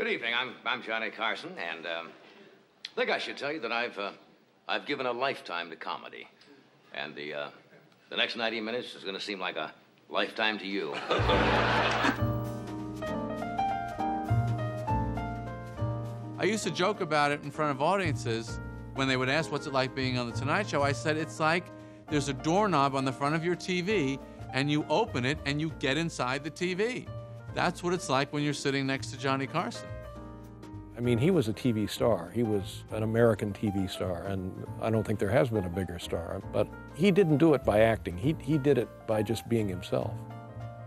Good evening. I'm Johnny Carson, and I think I should tell you that I've given a lifetime to comedy, and the next 90 minutes is going to seem like a lifetime to you. I used to joke about it in front of audiences when they would ask, "What's it like being on The Tonight Show?" I said, "It's like there's a doorknob on the front of your TV, and you open it, and you get inside the TV." That's what it's like when you're sitting next to Johnny Carson. I mean, he was a TV star. He was an American TV star, and I don't think there has been a bigger star. But he didn't do it by acting. He did it by just being himself.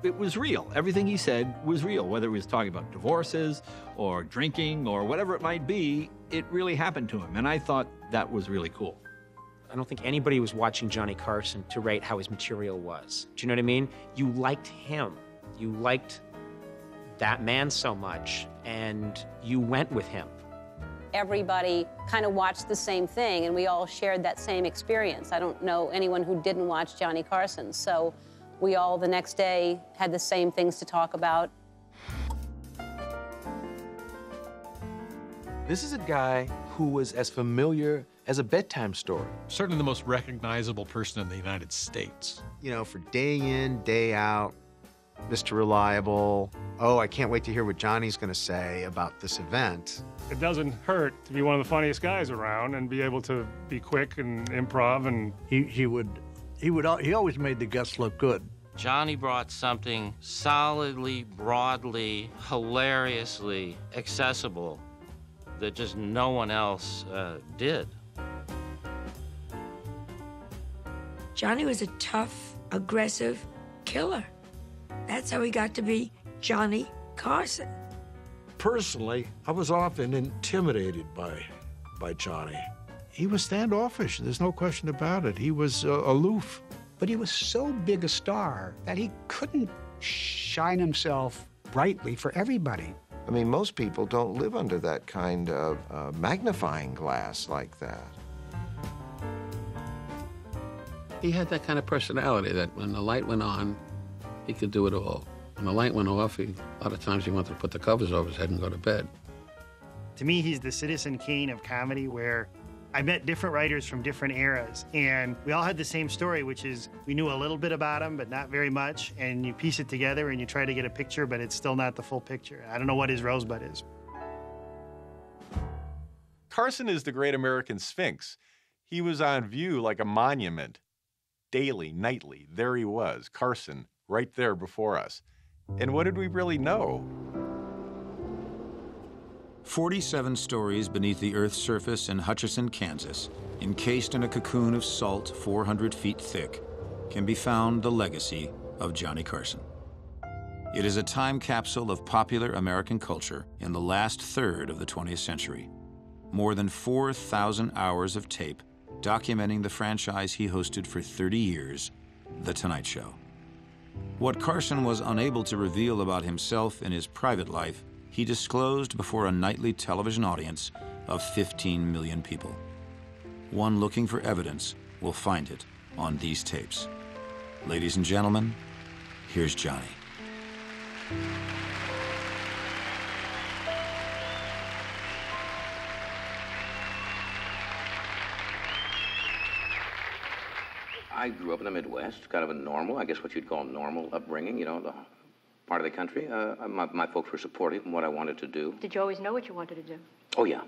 It was real. Everything he said was real, whether he was talking about divorces or drinking or whatever it might be, it really happened to him, and I thought that was really cool. I don't think anybody was watching Johnny Carson to rate how his material was. Do you know what I mean? You liked him. You liked that man so much, and you went with him. Everybody kind of watched the same thing, and we all shared that same experience. I don't know anyone who didn't watch Johnny Carson, so we all the next day had the same things to talk about. This is a guy who was as familiar as a bedtime story. Certainly the most recognizable person in the United States. You know, for day in, day out, Mr. Reliable. Oh, I can't wait to hear what Johnny's going to say about this event. It doesn't hurt to be one of the funniest guys around and be able to be quick and improv. And he always made the guests look good. Johnny brought something solidly, broadly, hilariously accessible that just no one else did. Johnny was a tough, aggressive killer. That's how he got to be Johnny Carson. Personally, I was often intimidated by Johnny. He was standoffish, there's no question about it. He was aloof. But he was so big a star that he couldn't shine himself brightly for everybody. I mean, most people don't live under that kind of magnifying glass like that. He had that kind of personality that when the light went on, he could do it all. When the light went off, a lot of times he wanted to put the covers over his head and go to bed. To me, he's the Citizen Kane of comedy, where I met different writers from different eras, and we all had the same story, which is we knew a little bit about him, but not very much, and you piece it together and you try to get a picture, but it's still not the full picture. I don't know what his Rosebud is. Carson is the great American Sphinx. He was on view like a monument. Daily, nightly, there he was, Carson, right there before us. And what did we really know? 47 stories beneath the Earth's surface in Hutchinson, Kansas, encased in a cocoon of salt 400 feet thick, can be found the legacy of Johnny Carson. It is a time capsule of popular American culture in the last third of the 20th century. More than 4,000 hours of tape documenting the franchise he hosted for 30 years, The Tonight Show. What Carson was unable to reveal about himself in his private life, he disclosed before a nightly television audience of 15 million people. One looking for evidence will find it on these tapes. Ladies and gentlemen, here's Johnny. I grew up in the Midwest, kind of a normal, I guess what you'd call normal upbringing, you know, the part of the country. My folks were supportive in what I wanted to do. Did you always know what you wanted to do? Oh, yeah.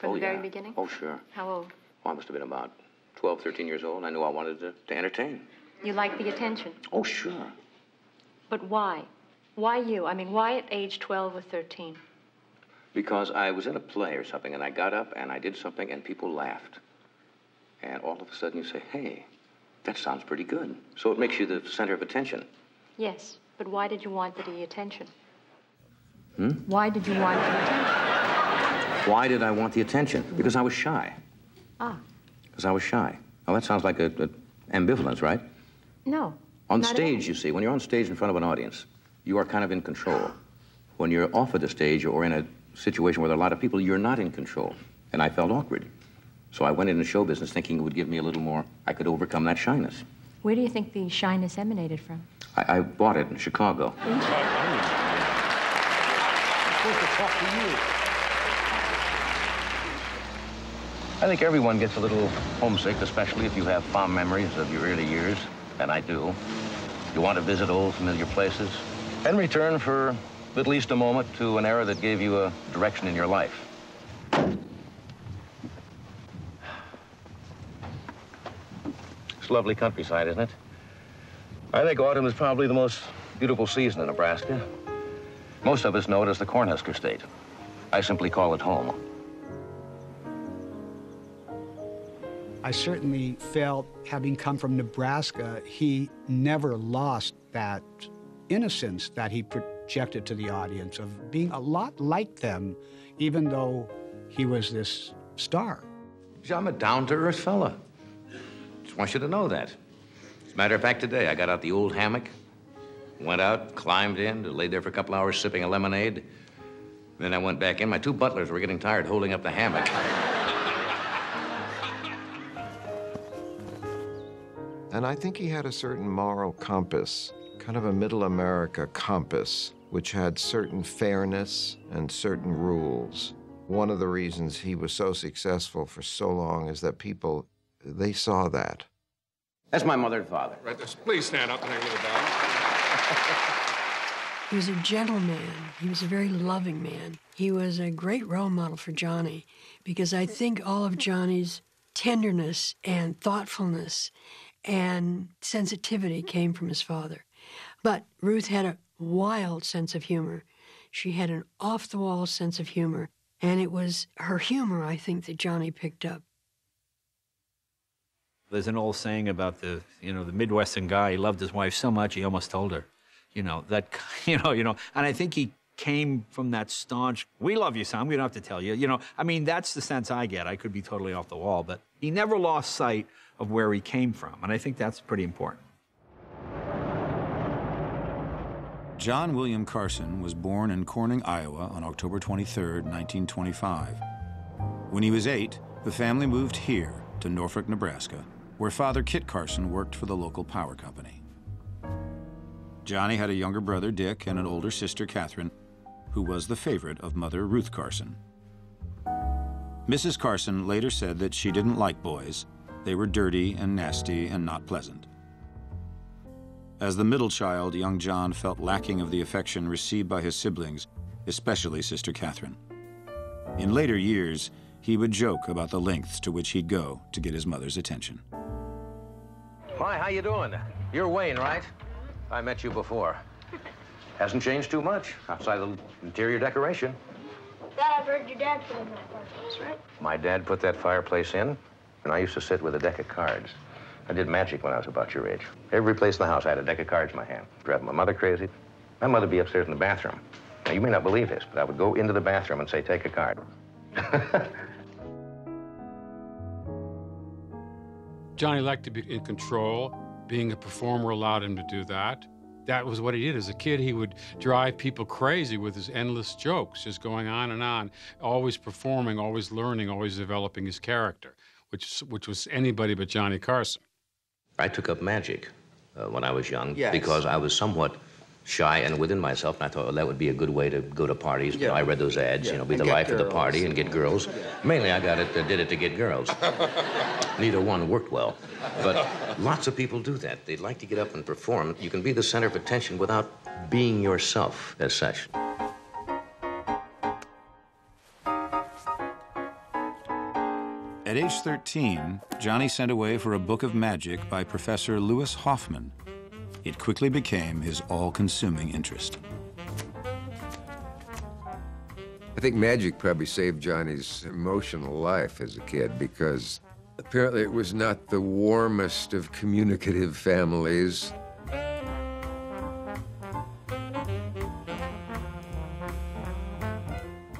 From the very beginning? Oh, sure. How old? Well, I must have been about 12, 13 years old. I knew I wanted to entertain. You liked the attention? Oh, sure. But why? Why you? I mean, why at age 12 or 13? Because I was in a play or something, and I got up and I did something and people laughed. And all of a sudden you say, hey, that sounds pretty good. So it makes you the center of attention. Yes, but why did you want the attention? Hmm? Why did you want the attention? Why did I want the attention? Because I was shy. Ah. Because I was shy. Now, that sounds like a ambivalence, right? No. On stage, you see, when you're on stage in front of an audience, you are kind of in control. When you're off of the stage or in a situation where there are a lot of people, you're not in control. And I felt awkward. So I went into show business thinking it would give me a little more, I could overcome that shyness. Where do you think the shyness emanated from? I bought it in Chicago. supposed to talk to you. I think everyone gets a little homesick, especially if you have fond memories of your early years, and I do. You want to visit old, familiar places and return for at least a moment to an era that gave you a direction in your life. It's lovely countryside, isn't it? I think autumn is probably the most beautiful season in Nebraska. Most of us know it as the Cornhusker State. I simply call it home. I certainly felt, having come from Nebraska, he never lost that innocence that he projected to the audience of being a lot like them, even though he was this star. I'm a down-to-earth fella. Just want you to know that. As a matter of fact, today I got out the old hammock, went out, climbed in, laid there for a couple hours sipping a lemonade. Then I went back in. My two butlers were getting tired holding up the hammock. And I think he had a certain moral compass, kind of a middle America compass, which had certain fairness and certain rules. One of the reasons he was so successful for so long is that people, they saw that. That's my mother and father. Right, please stand up and hang with the dog. He was a gentleman. He was a very loving man. He was a great role model for Johnny, because I think all of Johnny's tenderness and thoughtfulness and sensitivity came from his father. But Ruth had a wild sense of humor. She had an off-the-wall sense of humor, and it was her humor, I think, that Johnny picked up. There's an old saying about the, the Midwestern guy. He loved his wife so much he almost told her, you know. And I think he came from that staunch, we love you, son, we don't have to tell you, I mean, that's the sense I get. I could be totally off the wall, but he never lost sight of where he came from, and I think that's pretty important. John William Carson was born in Corning, Iowa, on October 23, 1925. When he was 8, the family moved here to Norfolk, Nebraska, where Father Kit Carson worked for the local power company. Johnny had a younger brother, Dick, and an older sister, Catherine, who was the favorite of Mother Ruth Carson. Mrs. Carson later said that she didn't like boys. They were dirty and nasty and not pleasant. As the middle child, young John felt lacking of the affection received by his siblings, especially Sister Catherine. In later years, he would joke about the lengths to which he'd go to get his mother's attention. Hi, how you doing? You're Wayne, right? I met you before. Hasn't changed too much, outside the interior decoration. Dad, I've heard your dad put in that fireplace, right? My dad put that fireplace in, and I used to sit with a deck of cards. I did magic when I was about your age. Every place in the house, I had a deck of cards in my hand. Drive my mother crazy. My mother'd be upstairs in the bathroom. Now, you may not believe this, but I would go into the bathroom and say, take a card. Johnny liked to be in control. Being a performer allowed him to do that. That was what he did. As a kid, he would drive people crazy with his endless jokes, just going on, always performing, always learning, always developing his character, which was anybody but Johnny Carson. I took up magic when I was young, yes, because I was somewhat shy and within myself, and I thought, well, that would be a good way to go to parties. Yeah. I read those ads, be the life of the party and get girls. Yeah. Mainly I did it to get girls. Neither one worked well, but lots of people do that. They'd like to get up and perform. You can be the center of attention without being yourself as such. At age 13, Johnny sent away for a book of magic by Professor Lewis Hoffman. It quickly became his all-consuming interest. I think magic probably saved Johnny's emotional life as a kid, because apparently it was not the warmest of communicative families.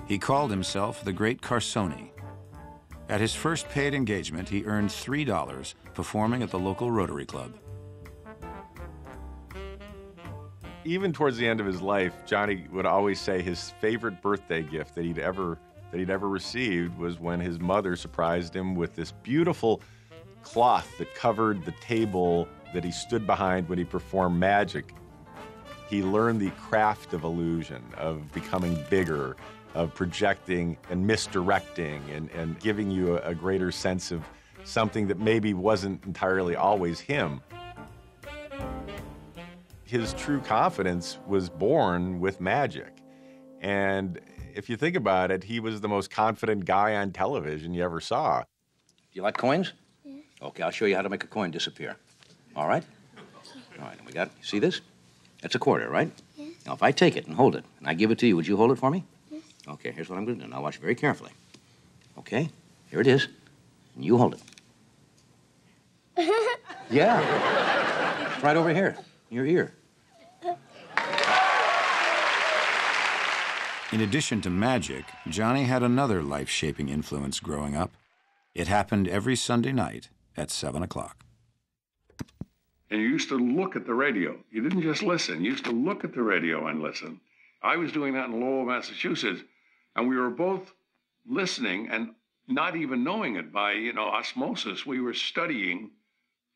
He called himself the Great Carsoni. At his first paid engagement, he earned $3 performing at the local Rotary Club. Even towards the end of his life, Johnny would always say his favorite birthday gift that he'd ever received was when his mother surprised him with this beautiful cloth that covered the table that he stood behind when he performed magic. He learned the craft of illusion, of becoming bigger, of projecting and misdirecting and giving you a greater sense of something that maybe wasn't entirely always him. His true confidence was born with magic. And if you think about it, he was the most confident guy on television you ever saw. Do you like coins? Yeah. Okay, I'll show you how to make a coin disappear. All right? All right, and we got, you see this? That's a quarter, right? Yeah. Now, if I take it and hold it, and I give it to you, would you hold it for me? Yes. Okay, here's what I'm going to do. Now, watch very carefully. Okay, here it is. And you hold it. Yeah. It's right over here, in your ear. In addition to magic, Johnny had another life-shaping influence growing up. It happened every Sunday night at 7 o'clock. And you used to look at the radio. You didn't just listen. You used to look at the radio and listen. I was doing that in Lowell, Massachusetts, and we were both listening and not even knowing it by, you know, osmosis. We were studying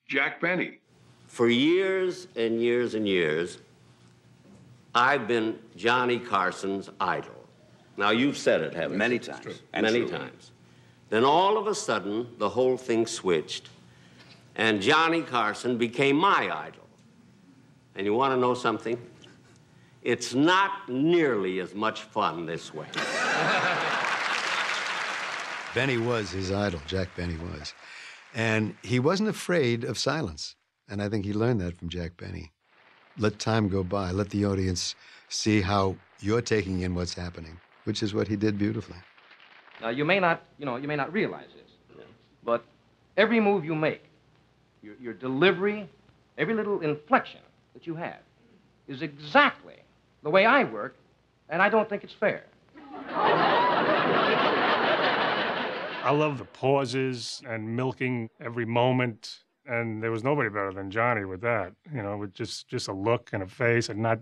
Jack Benny. For years and years and years, I've been Johnny Carson's idol. Now, you've said it, haven't you? Many times. Many times. Then all of a sudden, the whole thing switched. And Johnny Carson became my idol. And you want to know something? It's not nearly as much fun this way. Benny was his idol, Jack Benny was. And he wasn't afraid of silence. And I think he learned that from Jack Benny. Let time go by, let the audience see how you're taking in what's happening, which is what he did beautifully. Now, you may not, you may not realize this, but every move you make, your delivery, every little inflection that you have is exactly the way I work, and I don't think it's fair. I love the pauses and milking every moment, and there was nobody better than Johnny with that, you know, with just a look and a face and not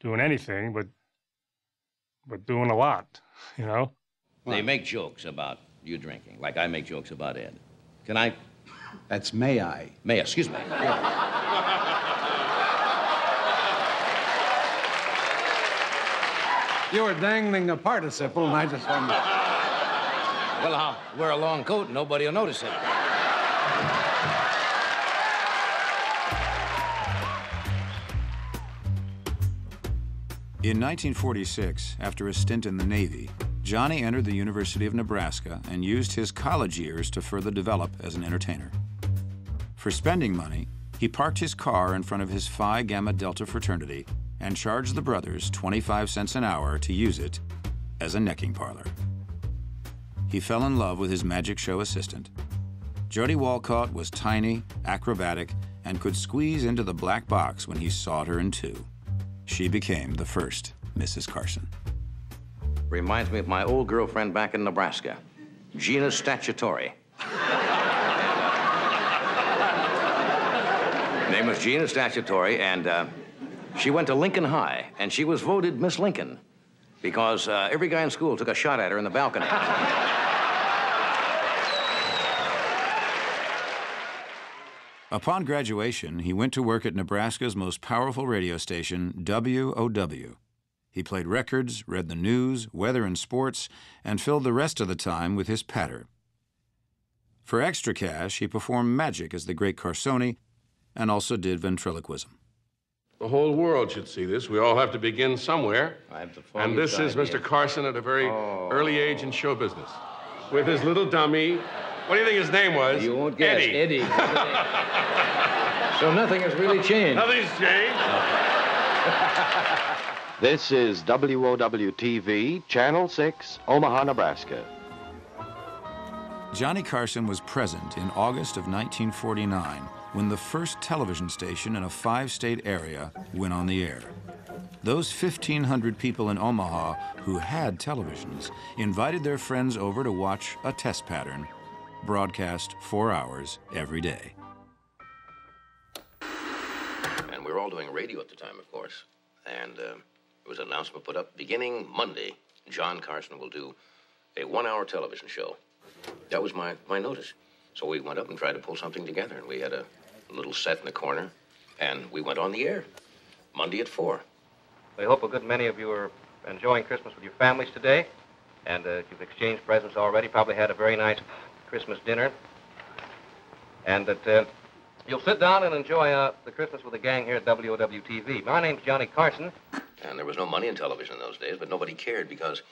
doing anything, but doing a lot, you know? They make jokes about you drinking, like I make jokes about Ed. Can I... That's may I. May, excuse me. Yeah. You were dangling a participle, and I just wondered. Well, I'll wear a long coat and nobody will notice it. In 1946, after a stint in the Navy, Johnny entered the University of Nebraska and used his college years to further develop as an entertainer. For spending money, he parked his car in front of his Phi Gamma Delta fraternity and charged the brothers 25 cents an hour to use it as a necking parlor. He fell in love with his magic show assistant. Jody Walcott was tiny, acrobatic, and could squeeze into the black box when he sawed her in two. She became the first Mrs. Carson. Reminds me of my old girlfriend back in Nebraska, Gina Statutory. Name was Gina Statutory, and she went to Lincoln High, and she was voted Miss Lincoln because every guy in school took a shot at her in the balcony. Upon graduation, he went to work at Nebraska's most powerful radio station, WOW. He played records, read the news, weather and sports, and filled the rest of the time with his patter. For extra cash, he performed magic as the great Carsoni and also did ventriloquism. The whole world should see this. We all have to begin somewhere. I have the phone. And this is Mr. Carson at a very early age in show business. With his little dummy. What do you think his name was? You won't guess. Eddie. Eddie. So nothing has really changed. Nothing's changed. No. This is WOW-TV, Channel 6, Omaha, Nebraska. Johnny Carson was present in August of 1949 when the first television station in a five-state area went on the air. Those 1,500 people in Omaha who had televisions invited their friends over to watch a test pattern, broadcast 4 hours every day. And we were all doing radio at the time, of course, and... It was an announcement put up beginning Monday. John Carson will do a 1-hour television show. That was my notice. So we went up and tried to pull something together, and we had a little set in the corner, and we went on the air Monday at 4. We hope a good many of you are enjoying Christmas with your families today. And if you've exchanged presents already, probably had a very nice Christmas dinner. And that you'll sit down and enjoy the Christmas with the gang here at WOW-TV. My name's Johnny Carson. And there was no money in television in those days, but nobody cared because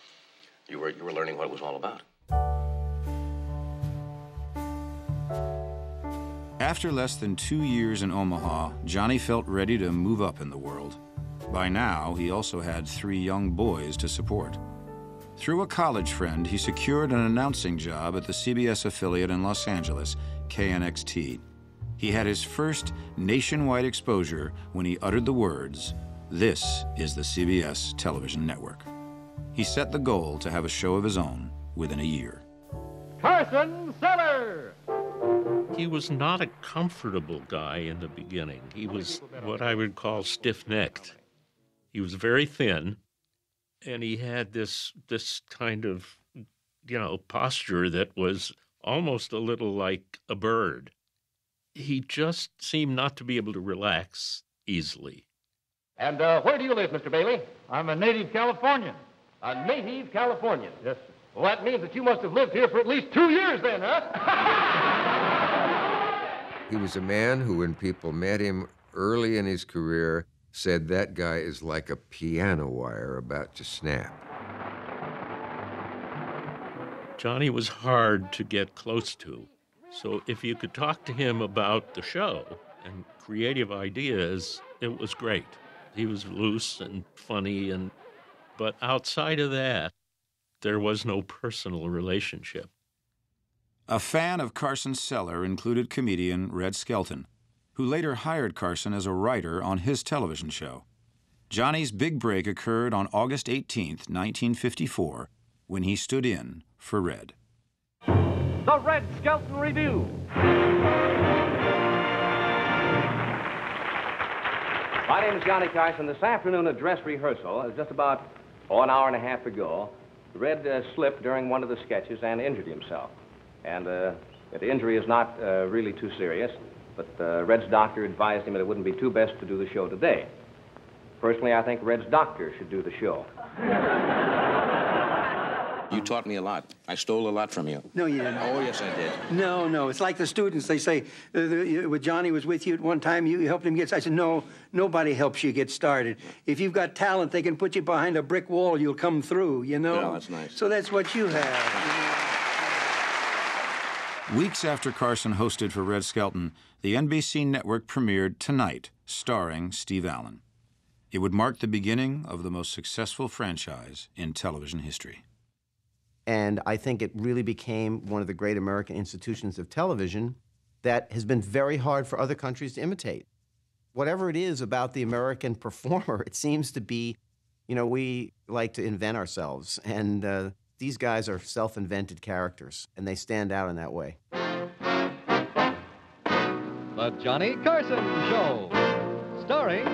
you were learning what it was all about. After less than 2 years in Omaha, Johnny felt ready to move up in the world. By now, he also had 3 young boys to support. Through a college friend, he secured an announcing job at the CBS affiliate in Los Angeles, KNXT. He had his first nationwide exposure when he uttered the words, "This is the CBS television network." He set the goal to have a show of his own within a year. Carson Seller! He was not a comfortable guy in the beginning. He was what I would call stiff-necked. He was very thin, and he had this kind of, posture that was almost a little like a bird. He just seemed not to be able to relax easily. And where do you live, Mr. Bailey? I'm a native Californian. A native Californian? Yes, sir. Well, that means that you must have lived here for at least 2 years then, huh? He was a man who, when people met him early in his career, said that guy is like a piano wire about to snap. Johnny was hard to get close to. So if you could talk to him about the show and creative ideas, it was great. He was loose and funny, but outside of that, there was no personal relationship. A fan of Carson's Cellar included comedian Red Skelton, who later hired Carson as a writer on his television show. Johnny's big break occurred on August 18th, 1954, when he stood in for Red. The Red Skelton Review. My name is Johnny Carson. This afternoon at dress rehearsal, just about an hour and a half ago, Red slipped during one of the sketches and injured himself. And the injury is not really too serious, but Red's doctor advised him that it wouldn't be too best to do the show today. Personally, I think Red's doctor should do the show. You taught me a lot. I stole a lot from you. No, you didn't. Oh, yes, I did. No, no. It's like the students. They say, Johnny was with you at one time. You helped him get started. I said, no, nobody helps you get started. If you've got talent, they can put you behind a brick wall. You'll come through, No, that's nice. So that's what you have. You know? Weeks after Carson hosted for Red Skelton, the NBC network premiered Tonight, starring Steve Allen. It would mark the beginning of the most successful franchise in television history. And I think it really became one of the great American institutions of television that has been very hard for other countries to imitate. Whatever it is about the American performer, it seems to be, we like to invent ourselves. And these guys are self-invented characters, and they stand out in that way. The Johnny Carson Show, starring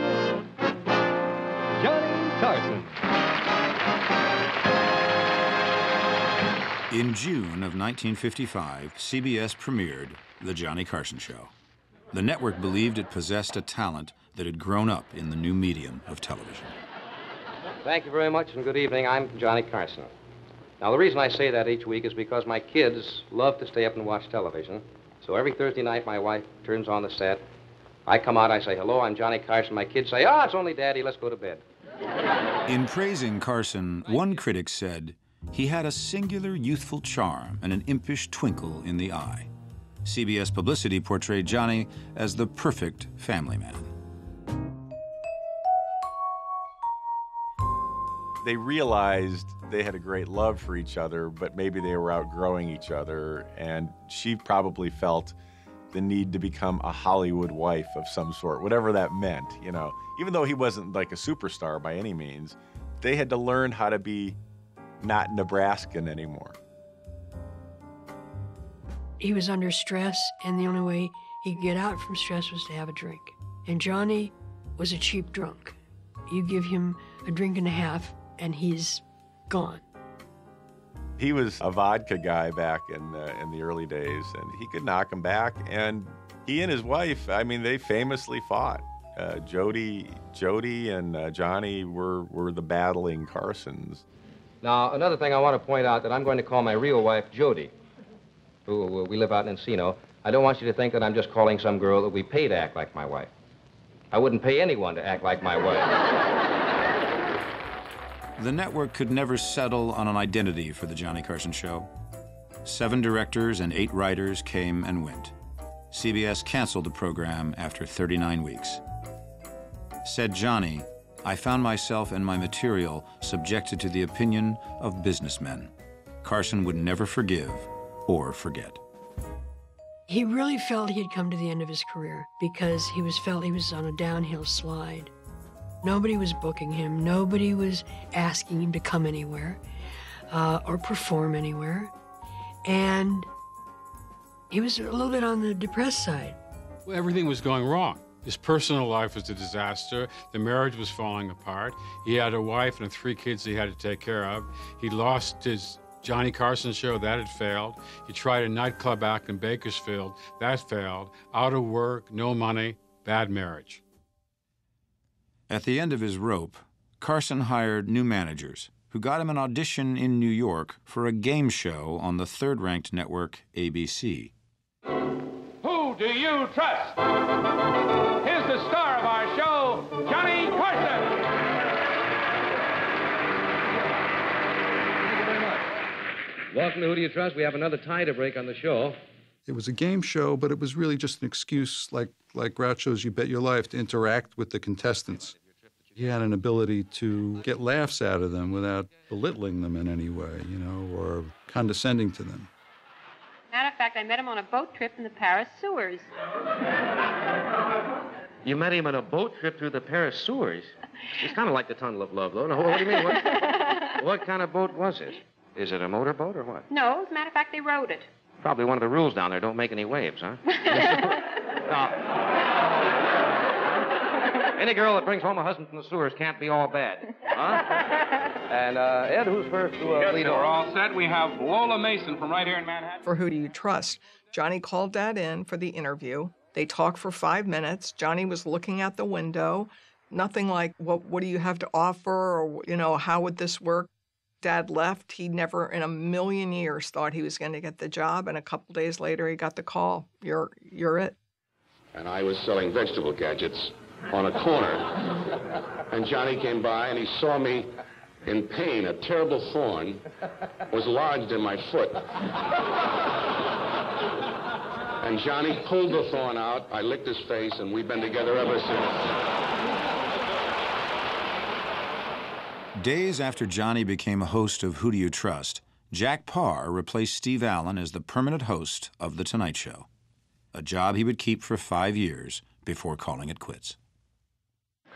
Johnny Carson. In June of 1955, CBS premiered The Johnny Carson Show. The network believed it possessed a talent that had grown up in the new medium of television. Thank you very much and good evening. I'm Johnny Carson. Now, the reason I say that each week is because my kids love to stay up and watch television. So every Thursday night, my wife turns on the set. I come out, I say, hello, I'm Johnny Carson. My kids say, it's only Daddy, let's go to bed. In praising Carson, one critic said, he had a singular youthful charm and an impish twinkle in the eye. CBS publicity portrayed Johnny as the perfect family man. They realized they had a great love for each other, but maybe they were outgrowing each other, and she probably felt the need to become a Hollywood wife of some sort, whatever that meant, Even though he wasn't like a superstar by any means, they had to learn how to be not Nebraskan anymore. He was under stress, and the only way he could get out from stress was to have a drink. And Johnny was a cheap drunk. You give him a drink and a half, and he's gone. He was a vodka guy back in the early days, and he could knock him back. And he and his wife, they famously fought Jody and Johnny were the battling Carsons. Now, another thing I want to point out that I'm going to call my real wife Jody, who we live out in Encino. I don't want you to think that I'm just calling some girl that we pay to act like my wife. I wouldn't pay anyone to act like my wife. The network could never settle on an identity for The Johnny Carson Show. 7 directors and 8 writers came and went. CBS canceled the program after 39 weeks. Said Johnny, I found myself and my material subjected to the opinion of businessmen. Carson would never forgive or forget. He really felt he had come to the end of his career because he felt he was on a downhill slide. Nobody was booking him. Nobody was asking him to come anywhere or perform anywhere. And he was a little bit on the depressed side. Everything was going wrong. His personal life was a disaster. The marriage was falling apart. He had a wife and 3 kids he had to take care of. He lost his Johnny Carson show. That had failed. He tried a nightclub act in Bakersfield. That failed. Out of work, no money, bad marriage. At the end of his rope, Carson hired new managers who got him an audition in New York for a game show on the third-ranked network, ABC. Who do you trust? Here's the star of our show, Johnny Carson. Thank you very much. Welcome to Who Do You Trust? We have another tie to break on the show. It was a game show, but it was really just an excuse, like Groucho's You Bet Your Life, to interact with the contestants. He had an ability to get laughs out of them without belittling them in any way, you know, or condescending to them. Matter of fact, I met him on a boat trip in the Paris sewers. You met him on a boat trip through the Paris sewers? It's kind of like the Tunnel of Love, though. No, what do you mean? What kind of boat was it? Is it a motorboat or what? No, as a matter of fact, they rowed it. Probably one of the rules down there, don't make any waves, huh? Any girl that brings home a husband from the sewers can't be all bad. Huh? And Ed, who's first to lead off? We're all set. We have Lola Mason from right here in Manhattan. For Who Do You Trust? Johnny called Dad in for the interview. They talked for 5 minutes. Johnny was looking out the window. Nothing like, what do you have to offer? Or, you know, how would this work? Dad left. He never in a million years thought he was going to get the job. And a couple days later, he got the call. You're it. And I was selling vegetable gadgets on a corner, and Johnny came by and he saw me in pain. A terrible thorn was lodged in my foot. And Johnny pulled the thorn out, I licked his face, and we've been together ever since. Days after Johnny became a host of Who Do You Trust, Jack Paar replaced Steve Allen as the permanent host of The Tonight Show, a job he would keep for 5 years before calling it quits.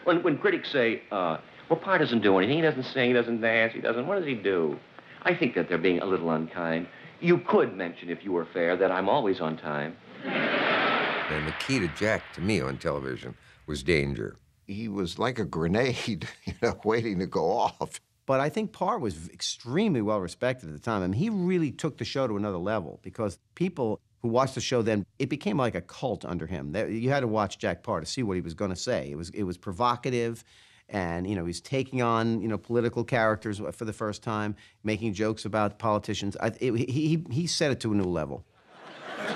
When critics say, well, Paar doesn't do anything, he doesn't sing, he doesn't dance, he doesn't, what does he do? I think that they're being a little unkind. You could mention, if you were fair, that I'm always on time. And the key to Jack, to me, on television, was danger. He was like a grenade, you know, waiting to go off. But I think Paar was extremely well-respected at the time. I mean, he really took the show to another level because people who watched the show then, it became like a cult under him. You had to watch Jack Paar to see what he was going to say. It was provocative, and, you know, he's taking on, you know, political characters for the first time, making jokes about politicians. He set it to a new level.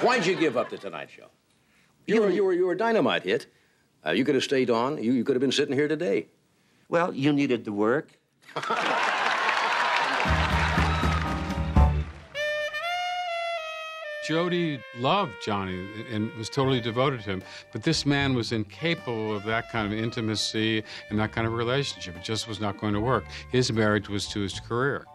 Why'd you give up The Tonight Show? You were a dynamite hit. You could have stayed on. You could have been sitting here today. Well, you needed the work. Jody loved Johnny and was totally devoted to him, but this man was incapable of that kind of intimacy and that kind of relationship. It just was not going to work. His marriage was to his career.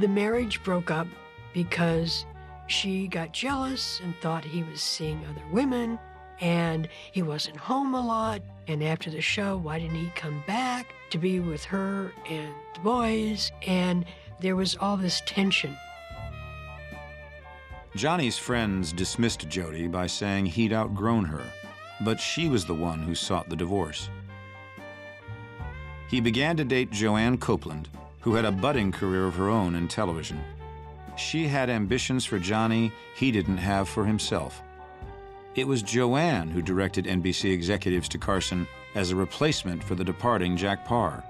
The marriage broke up because she got jealous and thought he was seeing other women, and he wasn't home a lot. And after the show, why didn't he come back to be with her and the boys? And there was all this tension. Johnny's friends dismissed Jody by saying he'd outgrown her, but she was the one who sought the divorce. He began to date Joanne Copeland, who had a budding career of her own in television. She had ambitions for Johnny he didn't have for himself. It was Joanne who directed NBC executives to Carson as a replacement for the departing Jack Paar.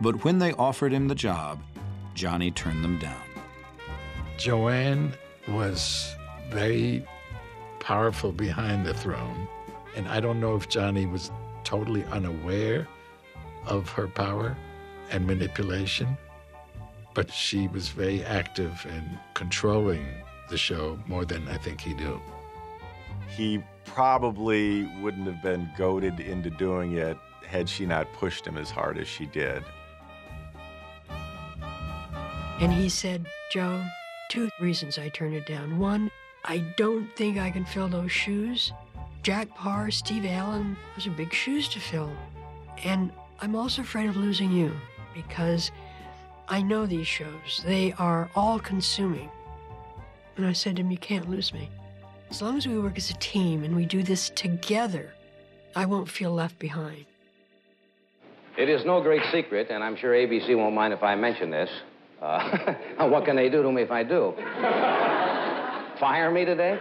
But when they offered him the job, Johnny turned them down. Joanne was very powerful behind the throne, and I don't know if Johnny was totally unaware of her power and manipulation, but she was very active in controlling the show more than I think he knew. He probably wouldn't have been goaded into doing it had she not pushed him as hard as she did. And he said, Joan, two reasons I turned it down. One, I don't think I can fill those shoes. Jack Paar, Steve Allen, those are big shoes to fill. And I'm also afraid of losing you because I know these shows. They are all-consuming. And I said to him, you can't lose me. As long as we work as a team and we do this together, I won't feel left behind. It is no great secret, and I'm sure ABC won't mind if I mention this. What can they do to me if I do? Fire me today?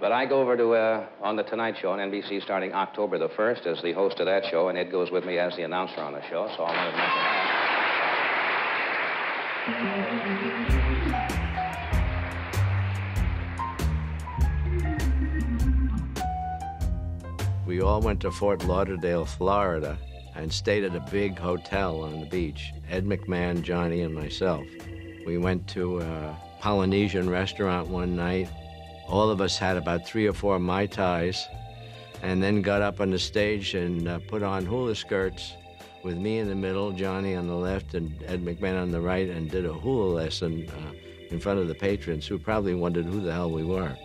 But I go over to on The Tonight Show on NBC starting October the 1st as the host of that show, and Ed goes with me as the announcer on the show, so I want to mention that. We all went to Fort Lauderdale, Florida, and stayed at a big hotel on the beach. Ed McMahon, Johnny, and myself. We went to a Polynesian restaurant one night. All of us had about 3 or 4 Mai Tais, and then got up on the stage and put on hula skirts with me in the middle, Johnny on the left, and Ed McMahon on the right, and did a hula lesson in front of the patrons, who probably wondered who the hell we were.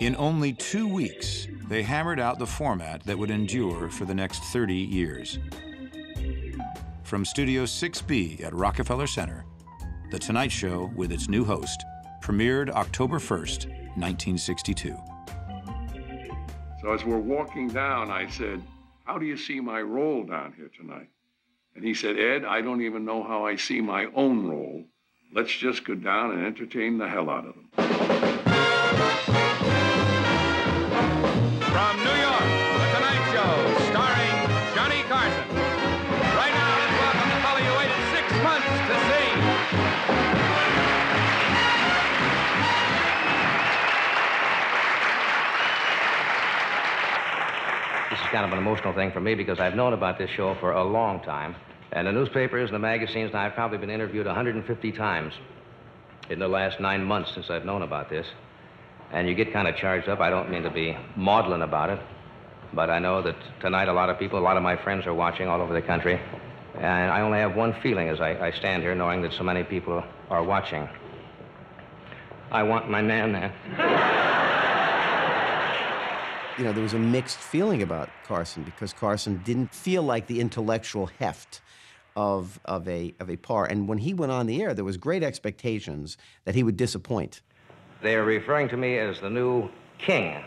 In only 2 weeks, they hammered out the format that would endure for the next 30 years. From Studio 6B at Rockefeller Center, The Tonight Show with its new host premiered October 1st, 1962. So as we're walking down, I said, how do you see my role down here tonight? And he said, Ed, I don't even know how I see my own role. Let's just go down and entertain the hell out of them. From New York, The Tonight Show, starring Johnny Carson. Right now, let's welcome the fellow you waited 6 months to see. This is kind of an emotional thing for me because I've known about this show for a long time. And the newspapers and the magazines, and I've probably been interviewed 150 times in the last 9 months since I've known about this. And you get kind of charged up. I don't mean to be maudlin about it, but I know that tonight a lot of people, a lot of my friends are watching all over the country, and I only have one feeling as I stand here knowing that so many people are watching. I want my Nana. You know, there was a mixed feeling about Carson because Carson didn't feel like the intellectual heft of a Paar. And when he went on the air, there was great expectations that he would disappoint. They're referring to me as the new king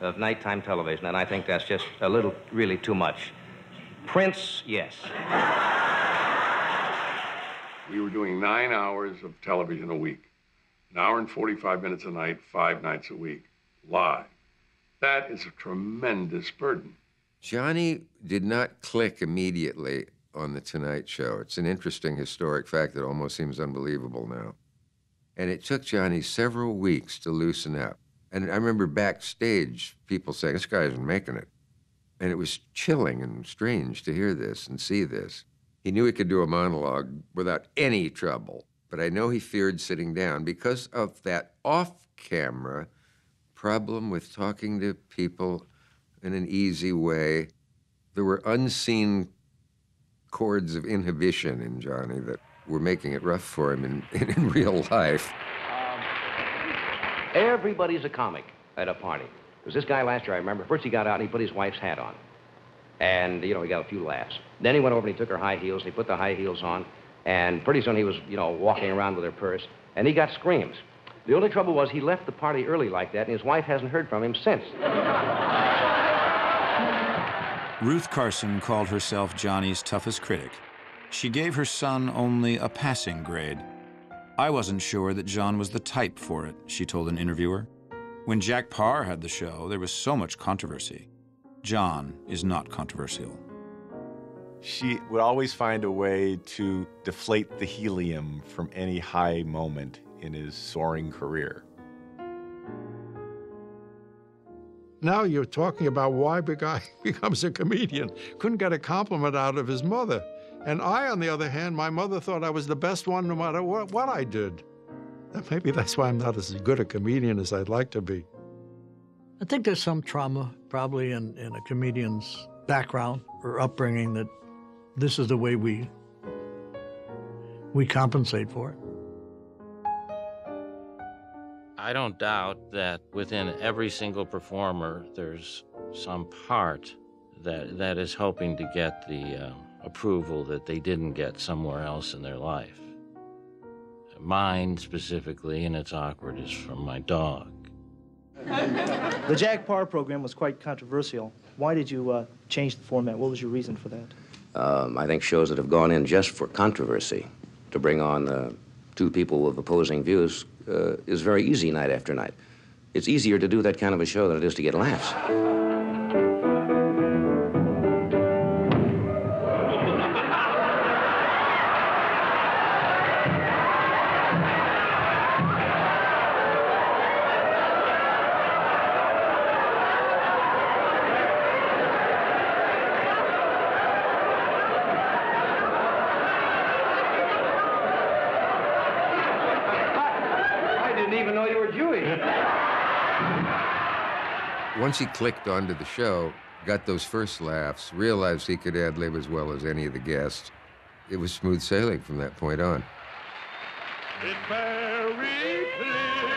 of nighttime television, and I think that's just a little, really too much. Prince, yes. We were doing 9 hours of television a week, 1 hour and 45 minutes a night, 5 nights a week, live. That is a tremendous burden. Johnny did not click immediately on The Tonight Show. It's an interesting historic fact that almost seems unbelievable now. And it took Johnny several weeks to loosen up. And I remember backstage people saying, this guy isn't making it. And it was chilling and strange to hear this and see this. He knew he could do a monologue without any trouble, but I know he feared sitting down because of that off-camera problem with talking to people in an easy way. There were unseen cords of inhibition in Johnny that we're making it rough for him in real life. Everybody's a comic at a party. It was this guy last year, I remember. First he got out and he put his wife's hat on. And, you know, he got a few laughs. Then he went over and he took her high heels and he put the high heels on. And pretty soon he was, you know, walking around with her purse. And he got screams. The only trouble was he left the party early like that and his wife hasn't heard from him since. Ruth Carson called herself Johnny's toughest critic. She gave her son only a passing grade. I wasn't sure that John was the type for it, she told an interviewer. When Jack Paar had the show, there was so much controversy. John is not controversial. She would always find a way to deflate the helium from any high moment in his soaring career. Now you're talking about why the guy becomes a comedian. Couldn't get a compliment out of his mother. And I, on the other hand, my mother thought I was the best one no matter what I did. And maybe that's why I'm not as good a comedian as I'd like to be. I think there's some trauma probably in a comedian's background or upbringing that this is the way we compensate for it. I don't doubt that within every single performer, there's some part that is hoping to get the approval that they didn't get somewhere else in their life. Mine specifically, and it's awkward, is from my dog. The Jack Paar program was quite controversial. Why did you change the format? What was your reason for that? I think shows that have gone in just for controversy, to bring on two people with opposing views, is very easy night after night. It's easier to do that kind of a show than it is to get laughs. Once he clicked onto the show, got those first laughs, realized he could ad-lib as well as any of the guests, it was smooth sailing from that point on. It's very clear,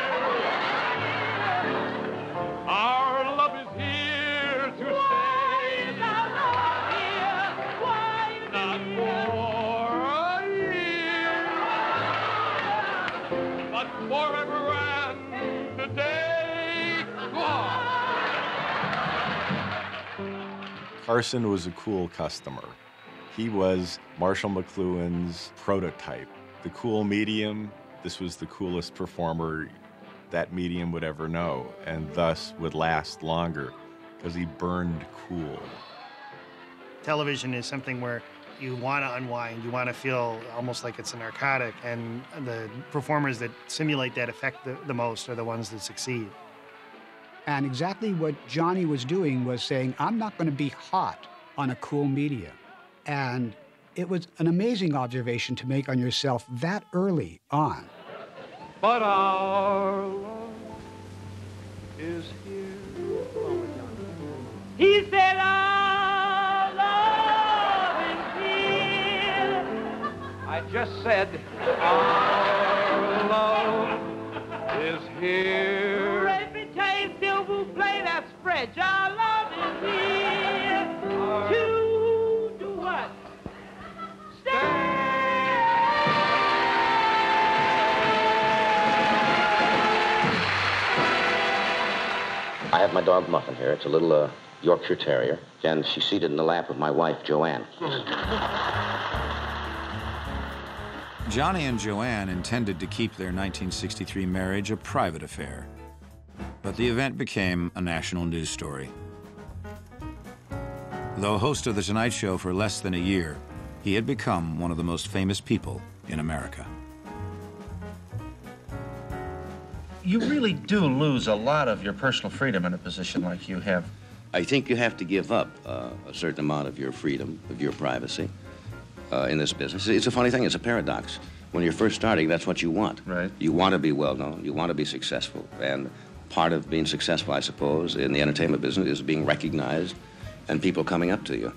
our love is here to stay. Not for a year, but forever and a day gone. Carson was a cool customer. He was Marshall McLuhan's prototype. The cool medium, this was the coolest performer that medium would ever know, and thus would last longer, because he burned cool. Television is something where you want to unwind, you want to feel almost like it's a narcotic, and the performers that simulate that effect the most are the ones that succeed. And exactly what Johnny was doing was saying, I'm not going to be hot on a cool media. And it was an amazing observation to make on yourself that early on. But our love is here. He said our love is here. I just said our love is here. Our love is here to do what? Stay! I have my dog Muffin here. It's a little Yorkshire Terrier, and she's seated in the lap of my wife, Joanne. Johnny and Joanne intended to keep their 1963 marriage a private affair. But the event became a national news story. Though host of The Tonight Show for less than a year, he had become one of the most famous people in America. You really do lose a lot of your personal freedom in a position like you have. I think you have to give up a certain amount of your freedom, of your privacy in this business. It's a funny thing, it's a paradox. When you're first starting, that's what you want. Right. You want to be well-known, you want to be successful, and part of being successful, I suppose, in the entertainment business is being recognized and people coming up to you.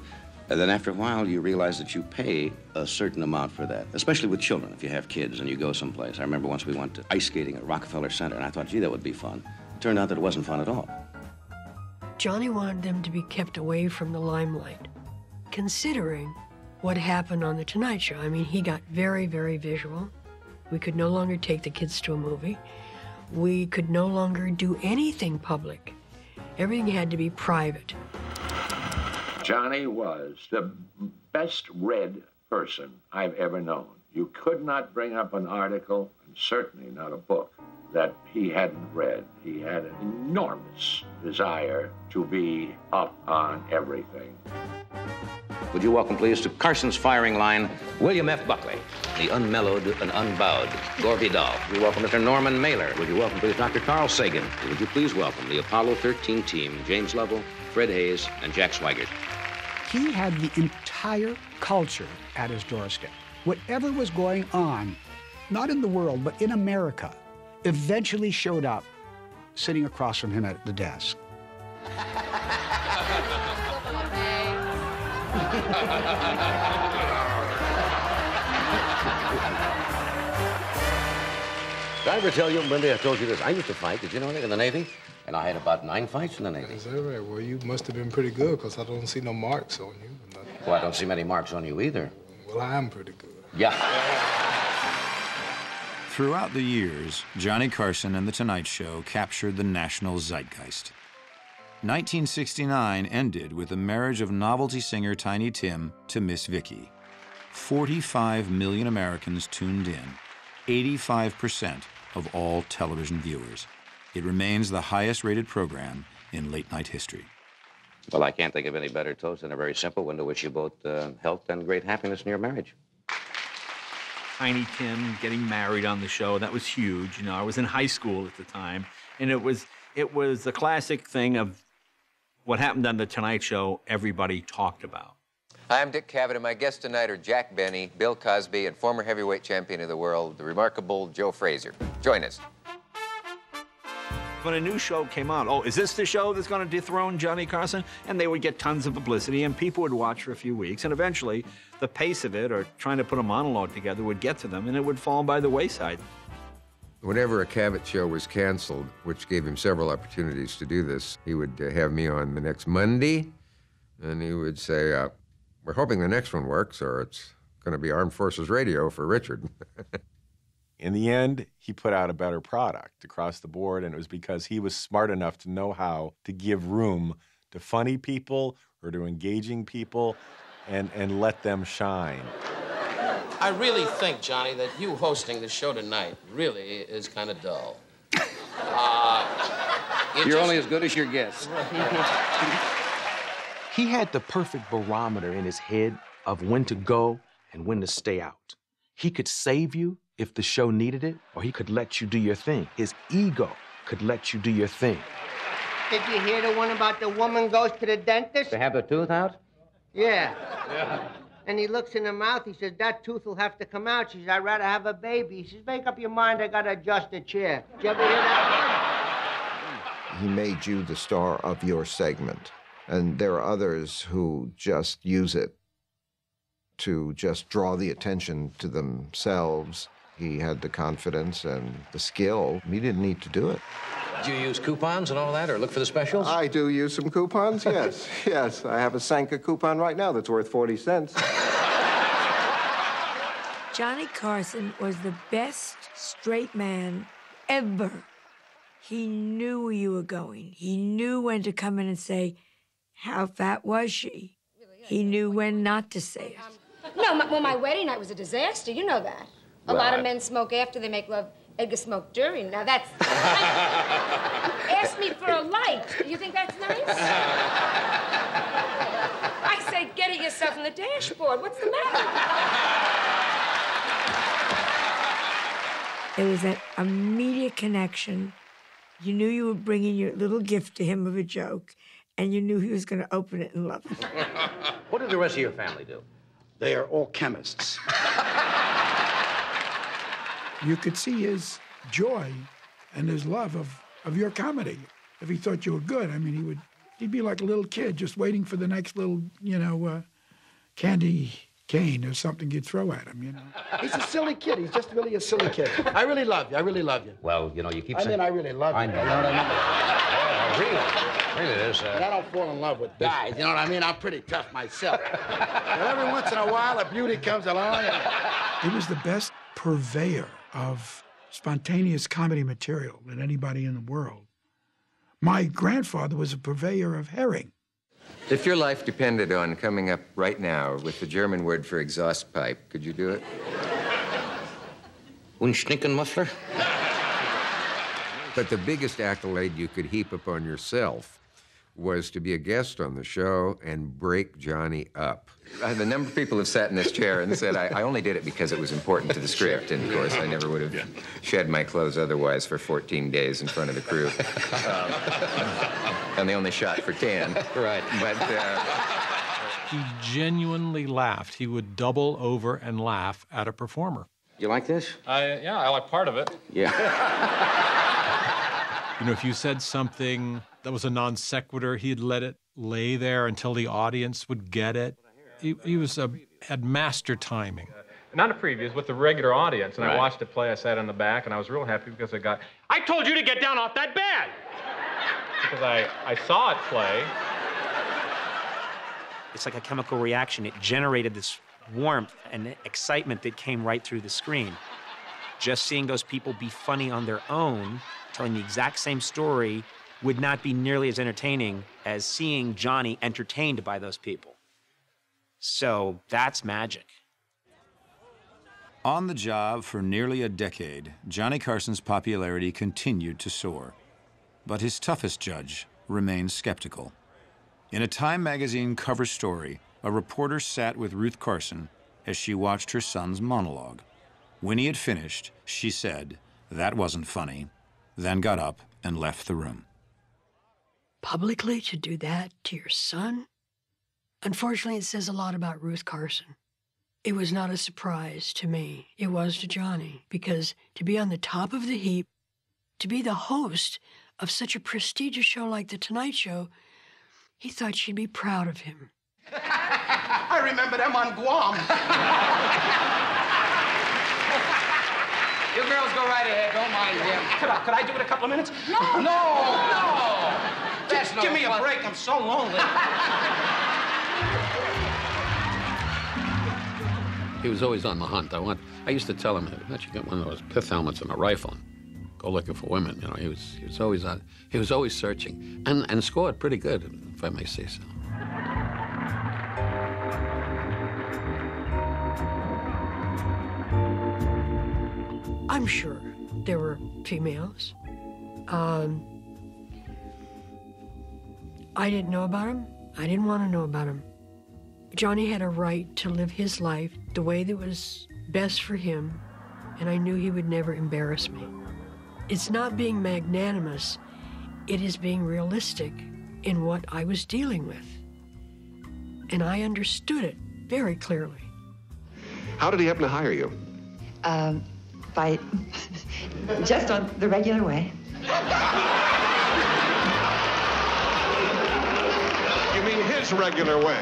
And then after a while, you realize that you pay a certain amount for that, especially with children, if you have kids and you go someplace. I remember once we went to ice skating at Rockefeller Center, and I thought, gee, that would be fun. It turned out that it wasn't fun at all. Johnny wanted them to be kept away from the limelight, considering what happened on The Tonight Show. I mean, he got very, very visual. We could no longer take the kids to a movie. We could no longer do anything public. Everything had to be private. Johnny was the best-read person I've ever known. You could not bring up an article, and certainly not a book, that he hadn't read. He had an enormous desire to be up on everything. Would you welcome, please, to Carson's firing line, William F. Buckley, the unmellowed and unbowed Gore Vidal. Would you welcome Mr. Norman Mailer? Would you welcome, please, Dr. Carl Sagan? Would you please welcome the Apollo 13 team, James Lovell, Fred Hayes, and Jack Swigert? He had the entire culture at his doorstep. Whatever was going on, not in the world, but in America, eventually showed up sitting across from him at the desk. Did I ever tell you, Lindy, I told you this, I used to fight, did you know that, in the Navy? And I had about 9 fights in the Navy. Is that right? Well, you must have been pretty good, because I don't see no marks on you. Well, I don't see many marks on you either. Well, I'm pretty good. Yeah. Throughout the years, Johnny Carson and The Tonight Show captured the national zeitgeist. 1969 ended with the marriage of novelty singer Tiny Tim to Miss Vicki. 45 million Americans tuned in, 85% of all television viewers. It remains the highest-rated program in late-night history. Well, I can't think of any better toast than a very simple one to wish you both health and great happiness in your marriage. Tiny Tim getting married on the show, that was huge. You know, I was in high school at the time, and it was the classic thing of what happened on The Tonight Show everybody talked about. Hi, I'm Dick Cavett, and my guests tonight are Jack Benny, Bill Cosby, and former heavyweight champion of the world, the remarkable Joe Frazier. Join us. When a new show came on, oh, is this the show that's going to dethrone Johnny Carson? And they would get tons of publicity, and people would watch for a few weeks, and eventually the pace of it, or trying to put a monologue together, would get to them, and it would fall by the wayside. Whenever a Cavett show was canceled, which gave him several opportunities to do this, he would have me on the next Monday, and he would say, we're hoping the next one works, or it's going to be Armed Forces Radio for Richard. In the end, he put out a better product across the board, and it was because he was smart enough to know how to give room to funny people or to engaging people and let them shine. I really think, Johnny, that you hosting the show tonight really is kind of dull. You're only as good as your guests. He had the perfect barometer in his head of when to go and when to stay out. He could save you if the show needed it, or he could let you do your thing. His ego could let you do your thing. Did you hear the one about the woman goes to the dentist? To have the tooth out? Yeah. Yeah. And he looks in her mouth, he says, that tooth will have to come out. She says, I'd rather have a baby. He says, make up your mind, I gotta adjust the chair. Did you ever hear that? He made you the star of your segment. And there are others who just use it to just draw the attention to themselves. He had the confidence and the skill. He didn't need to do it. Do you use coupons and all that, or look for the specials? I do use some coupons, yes. Yes, I have a Sanka coupon right now that's worth 40 cents. Johnny Carson was the best straight man ever. He knew where you were going. He knew when to come in and say, how fat was she? He knew when not to say it. No, my wedding night was a disaster, you know that. A lot of men smoke after they make love. Edgar smoked during. Now that's... You asked me for a light. You think that's nice? I say, get it yourself in the dashboard. What's the matter? There was that immediate connection. You knew you were bringing your little gift to him of a joke, and you knew he was going to open it and love it. What did the rest of your family do? They are all chemists. You could see his joy and his love of your comedy. If he thought you were good, I mean, he'd be like a little kid just waiting for the next little, you know, candy cane or something you'd throw at him, you know. He's a silly kid. He's just really a silly kid. I really love you. I really love you. Well, you know, you keep saying... I mean, I really love you. I know. You know what I mean? Really is. And I don't fall in love with guys, you know what I mean? I'm pretty tough myself. But every once in a while, a beauty comes along and... He was the best purveyor of spontaneous comedy material than anybody in the world. My grandfather was a purveyor of herring. If your life depended on coming up right now with the German word for exhaust pipe, could you do it? Unschnickenmuffler? But the biggest accolade you could heap upon yourself was to be a guest on the show and break Johnny up. The number of people have sat in this chair and said, I only did it because it was important to the script, and of course I never would have shed my clothes otherwise for 14 days in front of the crew. And they only shot for 10. Right. But... he genuinely laughed. He would double over and laugh at a performer. You like this? Yeah, I like part of it. Yeah. You know, if you said something that was a non sequitur, he'd let it lay there until the audience would get it. He was had master timing. Not a preview, it was with the regular audience, and right. I watched it play. I sat in the back, and I was real happy because I told you to get down off that bed! Because I saw it play. It's like a chemical reaction. It generated this warmth and excitement that came right through the screen. Just seeing those people be funny on their own, telling the exact same story, would not be nearly as entertaining as seeing Johnny entertained by those people. So that's magic. On the job for nearly a decade, Johnny Carson's popularity continued to soar. But his toughest judge remained skeptical. In a Time magazine cover story, a reporter sat with Ruth Carson as she watched her son's monologue. When he had finished, she said, "That wasn't funny," then got up and left the room. Publicly to do that to your son? Unfortunately, it says a lot about Ruth Carson. It was not a surprise to me. It was to Johnny, because to be on the top of the heap, to be the host of such a prestigious show like The Tonight Show, he thought she'd be proud of him. I remember them on Guam. You girls go right ahead, don't mind him. Could I do it a couple of minutes? No! No! Just give me a break, I'm so lonely. He was always on the hunt. I used to tell him, "I bet you got one of those pith helmets and a rifle. Go looking for women." You know, he was always on. He was always searching, and scored pretty good, if I may say so. I'm sure there were females. I didn't know about him. I didn't want to know about him. Johnny had a right to live his life the way that was best for him, and I knew he would never embarrass me. It's not being magnanimous. It is being realistic in what I was dealing with. And I understood it very clearly. How did he happen to hire you? By just on the regular way. You mean his regular way?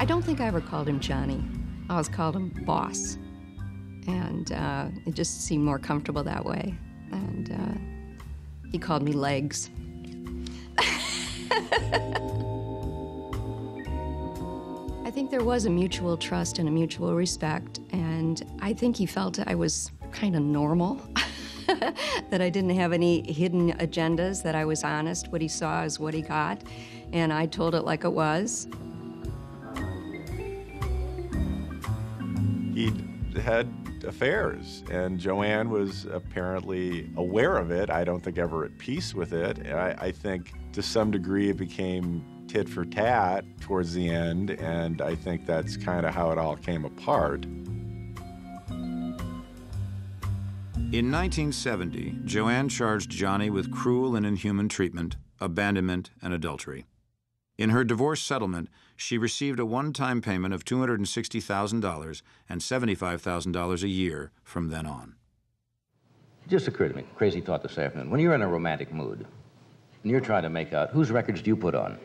I don't think I ever called him Johnny. I always called him Boss. And it just seemed more comfortable that way. And he called me Legs. I think there was a mutual trust and a mutual respect. And I think he felt I was kind of normal. That I didn't have any hidden agendas, that I was honest. What he saw is what he got, and I told it like it was. He'd had affairs, and Joanne was apparently aware of it. I don't think ever at peace with it. And I think to some degree it became tit for tat towards the end, and I think that's kind of how it all came apart. In 1970, Joanne charged Johnny with cruel and inhuman treatment, abandonment, and adultery. In her divorce settlement, she received a one-time payment of $260,000 and $75,000 a year from then on. It just occurred to me, crazy thought this afternoon, when you're in a romantic mood and you're trying to make out, whose records do you put on?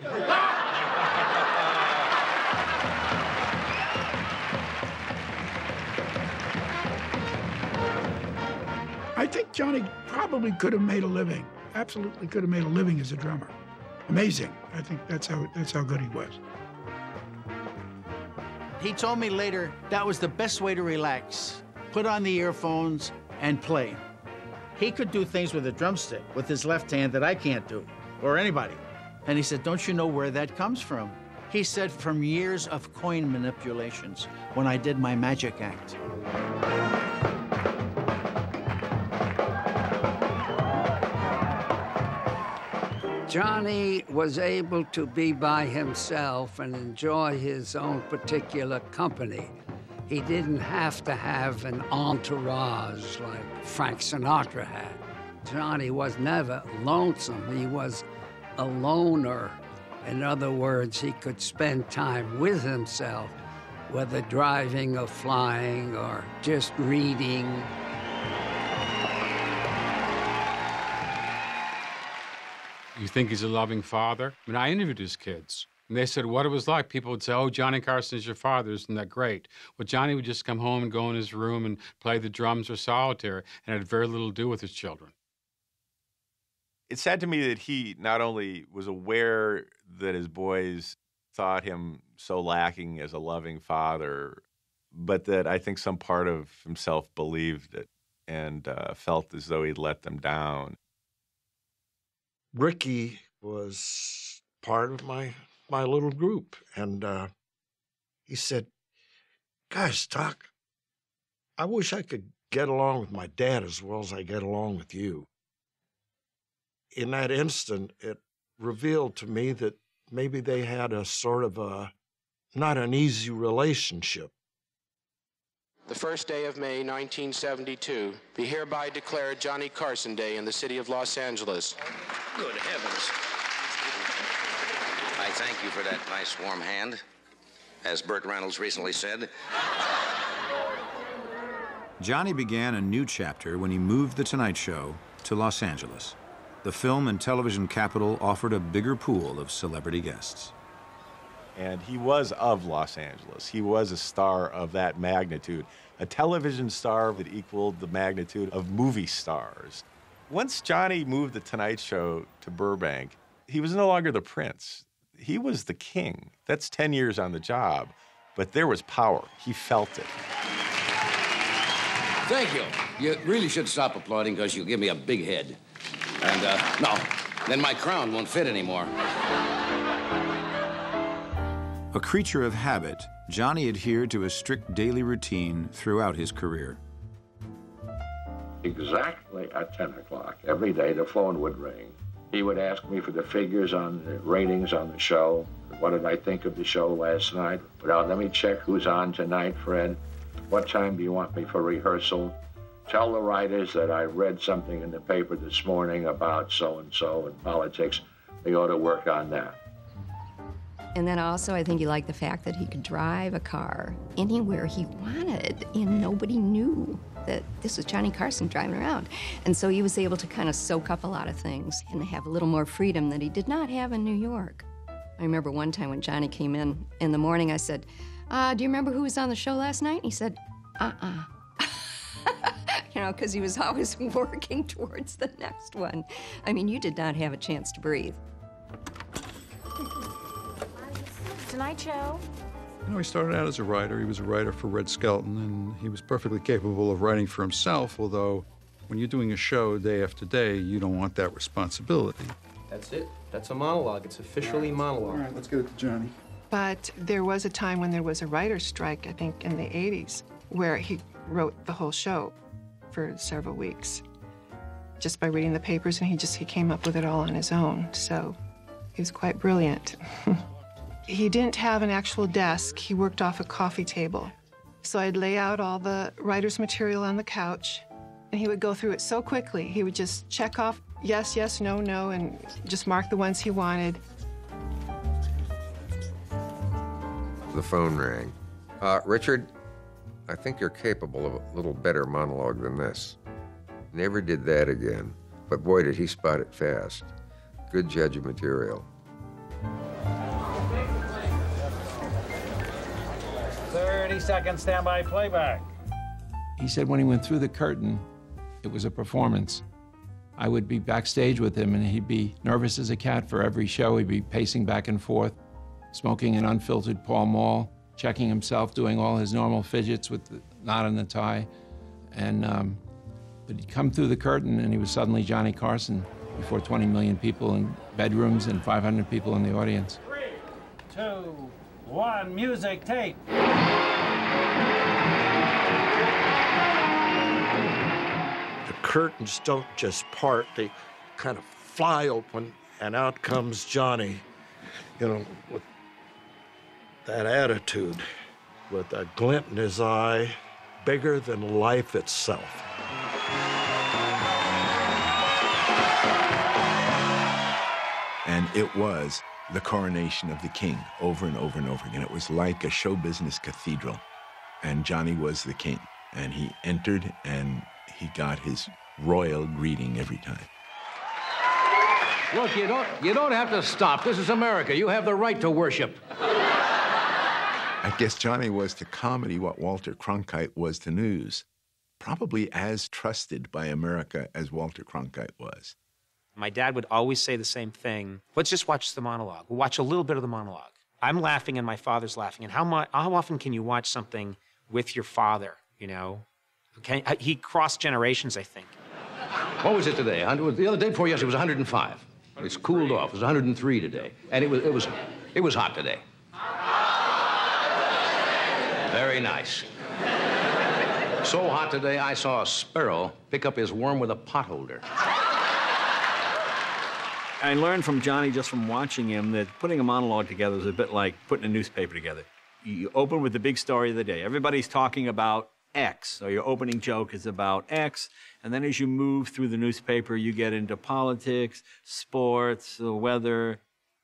I think Johnny probably could have made a living, absolutely could have made a living as a drummer. Amazing. I think that's how good he was. He told me later that was the best way to relax. Put on the earphones and play. He could do things with a drumstick, with his left hand, that I can't do, or anybody. And he said, "Don't you know where that comes from?" He said, from years of coin manipulations when I did my magic act. Johnny was able to be by himself and enjoy his own particular company. He didn't have to have an entourage like Frank Sinatra had. Johnny was never lonesome. He was a loner. In other words, he could spend time with himself, whether driving or flying or just reading. You think he's a loving father? I mean, I interviewed his kids, and they said what it was like. People would say, oh, Johnny Carson's your father, isn't that great? Well, Johnny would just come home and go in his room and play the drums or solitaire, and had very little to do with his children. It's sad to me that he not only was aware that his boys thought him so lacking as a loving father, but that I think some part of himself believed it and felt as though he'd let them down. Ricky was part of my little group, and he said, "Guys, Doc, I wish I could get along with my dad as well as I get along with you." In that instant, it revealed to me that maybe they had a sort of a not an easy relationship. The first day of May, 1972, be hereby declared Johnny Carson Day in the city of Los Angeles. Good heavens. I thank you for that nice warm hand, as Burt Reynolds recently said. Johnny began a new chapter when he moved The Tonight Show to Los Angeles. The film and television capital offered a bigger pool of celebrity guests. And he was of Los Angeles. He was a star of that magnitude, a television star that equaled the magnitude of movie stars. Once Johnny moved The Tonight Show to Burbank, he was no longer the prince. He was the king. That's 10 years on the job, but there was power. He felt it. Thank you. You really should stop applauding because you give me a big head. And, no, then my crown won't fit anymore. A creature of habit, Johnny adhered to a strict daily routine throughout his career. Exactly at 10 o'clock every day, the phone would ring. He would ask me for the figures on the ratings on the show. What did I think of the show last night? Well, let me check who's on tonight, Fred. What time do you want me for rehearsal? Tell the writers that I read something in the paper this morning about so-and-so and politics. They ought to work on that. And then also, I think he liked the fact that he could drive a car anywhere he wanted, and nobody knew that this was Johnny Carson driving around. And so he was able to kind of soak up a lot of things and have a little more freedom that he did not have in New York. I remember one time when Johnny came in the morning, I said, do you remember who was on the show last night? And he said, you know, because he was always working towards the next one. I mean, you did not have a chance to breathe. Tonight Show. You know, he started out as a writer. He was a writer for Red Skelton, and he was perfectly capable of writing for himself, although when you're doing a show day after day, you don't want that responsibility. That's it. That's a monologue. It's officially monologue. All right, let's get it to Johnny. But there was a time when there was a writer's strike, I think, in the 80s, where he wrote the whole show for several weeks just by reading the papers, and he came up with it all on his own, so he was quite brilliant. He didn't have an actual desk. He worked off a coffee table. So I'd lay out all the writer's material on the couch, and he would go through it so quickly. He would just check off yes, yes, no, no, and just mark the ones he wanted. The phone rang. Richard, I think you're capable of a little better monologue than this. Never did that again, but boy, did he spot it fast. Good judge of material. Seconds standby playback. He said when he went through the curtain, it was a performance. I would be backstage with him, and he'd be nervous as a cat for every show. He'd be pacing back and forth, smoking an unfiltered Pall Mall, checking himself, doing all his normal fidgets with the knot in the tie. And but he'd come through the curtain, and he was suddenly Johnny Carson before 20 million people in bedrooms and 500 people in the audience. 3, 2, 1, music tape. The curtains don't just part, they kind of fly open, and out comes Johnny, you know, with that attitude, with a glint in his eye, bigger than life itself. And it was the coronation of the king over and over and over again. It was like a show business cathedral. And Johnny was the king. And he entered and he got his royal greeting every time. Look, you don't have to stop. This is America. You have the right to worship. I guess Johnny was to comedy what Walter Cronkite was to news. Probably as trusted by America as Walter Cronkite was. My dad would always say the same thing. Let's just watch the monologue. We'll watch a little bit of the monologue. I'm laughing and my father's laughing. And how often can you watch something with your father, you know? Okay. He crossed generations, I think. What was it today? The other day before yesterday was 105. It's cooled off. It was 103 today. And it was hot today. Very nice. So hot today, I saw a sparrow pick up his worm with a potholder. I learned from Johnny, just from watching him, that putting a monologue together is a bit like putting a newspaper together. You open with the big story of the day. Everybody's talking about X, so your opening joke is about X, and then as you move through the newspaper, you get into politics, sports, the weather.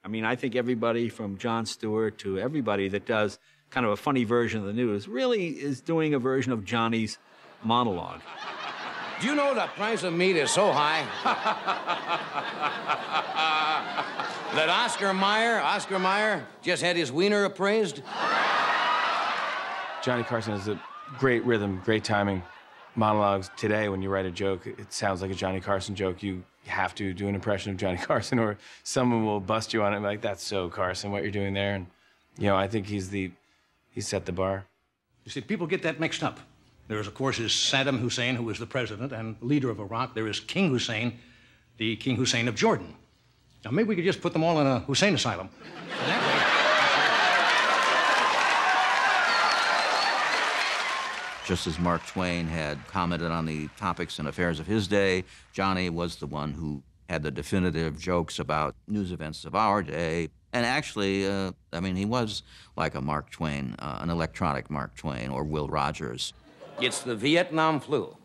I mean, I think everybody from Jon Stewart to everybody that does kind of a funny version of the news really is doing a version of Johnny's monologue. Do you know the price of meat is so high that Oscar Mayer just had his wiener appraised? Johnny Carson has a great rhythm, great timing. Monologues today, when you write a joke, it sounds like a Johnny Carson joke. You have to do an impression of Johnny Carson or someone will bust you on it and be like, that's so Carson, what you're doing there. And, you know, I think he set the bar. You see, people get that mixed up. There is, of course, is Saddam Hussein, who was the president and leader of Iraq. There is King Hussein, the King Hussein of Jordan. Now, maybe we could just put them all in a Hussein asylum. And that way... Just as Mark Twain had commented on the topics and affairs of his day, Johnny was the one who had the definitive jokes about news events of our day. And actually, I mean, he was like a Mark Twain, an electronic Mark Twain or Will Rogers. It's the Vietnam flu.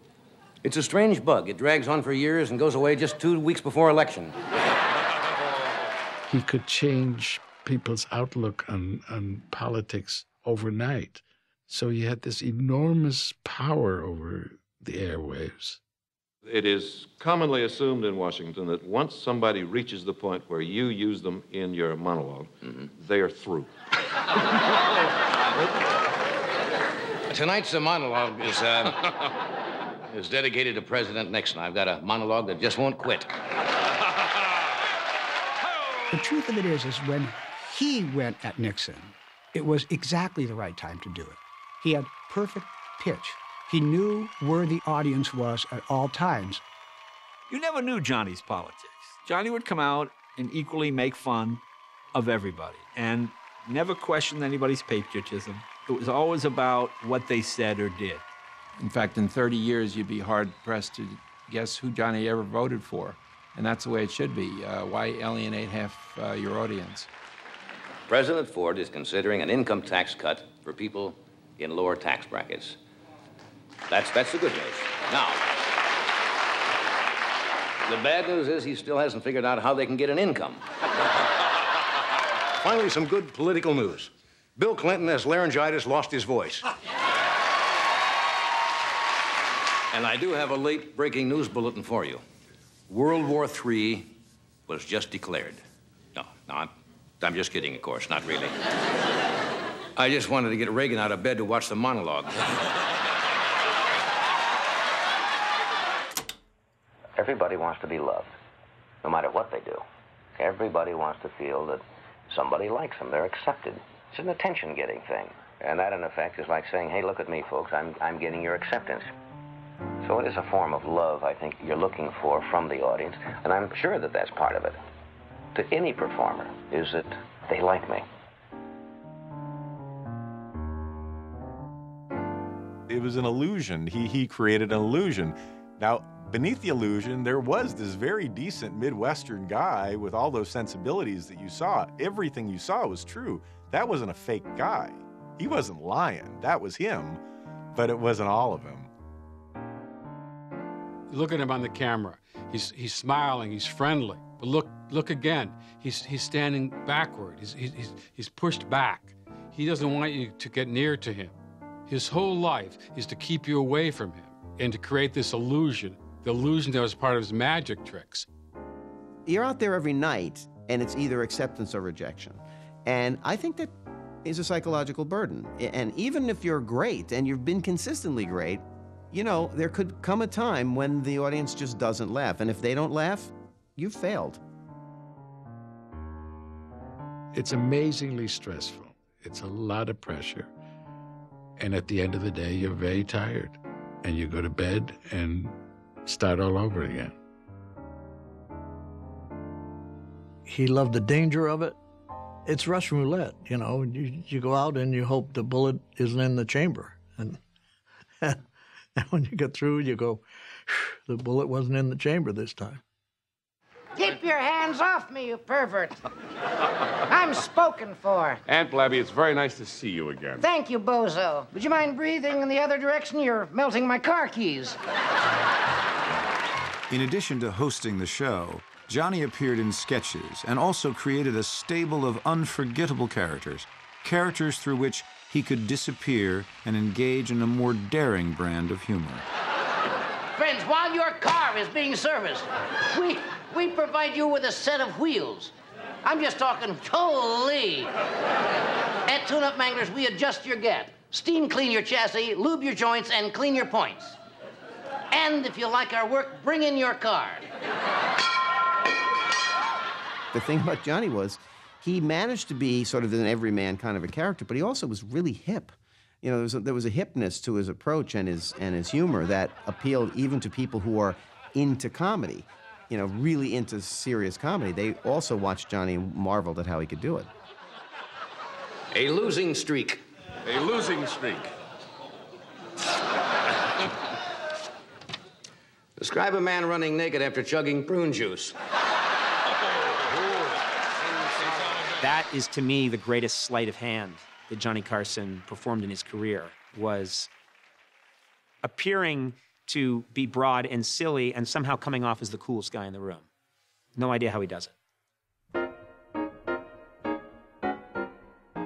It's a strange bug. It drags on for years and goes away just 2 weeks before election. He could change people's outlook on politics overnight. So he had this enormous power over the airwaves. It is commonly assumed in Washington that once somebody reaches the point where you use them in your monologue, they are through. Tonight's monologue is dedicated to President Nixon. I've got a monologue that just won't quit. The truth of it is when he went at Nixon, it was exactly the right time to do it. He had perfect pitch. He knew where the audience was at all times. You never knew Johnny's politics. Johnny would come out and equally make fun of everybody and never question anybody's patriotism. It was always about what they said or did. In fact, in 30 years, you'd be hard-pressed to guess who Johnny ever voted for. And that's the way it should be. Why alienate half your audience? President Ford is considering an income tax cut for people in lower tax brackets. That's the good news. Now, the bad news is he still hasn't figured out how they can get an income. Finally, some good political news. Bill Clinton has laryngitis, lost his voice. And I do have a late breaking news bulletin for you. World War III was just declared. No, I'm just kidding, of course, not really. I just wanted to get Reagan out of bed to watch the monologue. Everybody wants to be loved, no matter what they do. Everybody wants to feel that somebody likes them, they're accepted. It's an attention-getting thing, and that, in effect, is like saying, hey, look at me, folks, I'm getting your acceptance. So it is a form of love, I think, you're looking for from the audience, and I'm sure that that's part of it. To any performer, is that they like me. It was an illusion. He created an illusion. Now, beneath the illusion, there was this very decent Midwestern guy with all those sensibilities that you saw. Everything you saw was true. That wasn't a fake guy. He wasn't lying. That was him, but it wasn't all of him. Look at him on the camera. He's smiling. He's friendly. But look again. He's standing backward. He's pushed back. He doesn't want you to get near to him. His whole life is to keep you away from him and to create this illusion, the illusion that was part of his magic tricks. You're out there every night, and it's either acceptance or rejection. And I think that is a psychological burden. And even if you're great and you've been consistently great, you know, there could come a time when the audience just doesn't laugh. And if they don't laugh, you've failed. It's amazingly stressful. It's a lot of pressure. And at the end of the day, you're very tired. And you go to bed and start all over again. He loved the danger of it. It's Russian roulette, you know. You go out and you hope the bullet isn't in the chamber. And when you get through, you go, the bullet wasn't in the chamber this time. Keep your hands off me, you pervert. I'm spoken for. Aunt Blabby, it's very nice to see you again. Thank you, Bozo. Would you mind breathing in the other direction? You're melting my car keys. In addition to hosting the show, Johnny appeared in sketches and also created a stable of unforgettable characters, characters through which he could disappear and engage in a more daring brand of humor. Friends, while your car is being serviced, we provide you with a set of wheels. I'm just talking totally. At Tune-Up Manglers, we adjust your gap, steam clean your chassis, lube your joints, and clean your points. And if you like our work, bring in your car. The thing about Johnny was, he managed to be sort of an everyman kind of a character, but he also was really hip. You know, there was a hipness to his approach and his humor that appealed even to people who are into comedy, you know, really into serious comedy. They also watched Johnny and marveled at how he could do it. A losing streak. A losing streak. Describe a man running naked after chugging prune juice. That is, to me, the greatest sleight of hand that Johnny Carson performed in his career, was appearing to be broad and silly and somehow coming off as the coolest guy in the room. No idea how he does it.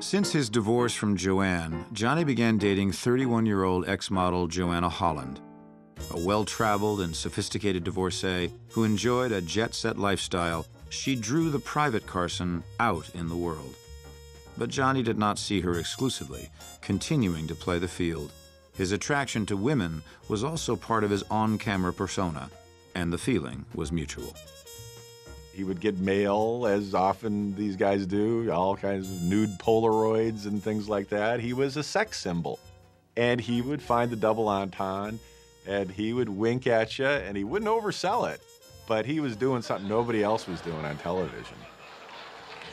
Since his divorce from Joanne, Johnny began dating 31-year-old ex-model Joanna Holland, a well-traveled and sophisticated divorcee who enjoyed a jet-set lifestyle. She drew the private Carson out in the world. But Johnny did not see her exclusively, continuing to play the field. His attraction to women was also part of his on-camera persona, and the feeling was mutual. He would get mail, as often these guys do, all kinds of nude Polaroids and things like that. He was a sex symbol, and he would find the double entendre, and he would wink at you, and he wouldn't oversell it. But he was doing something nobody else was doing on television.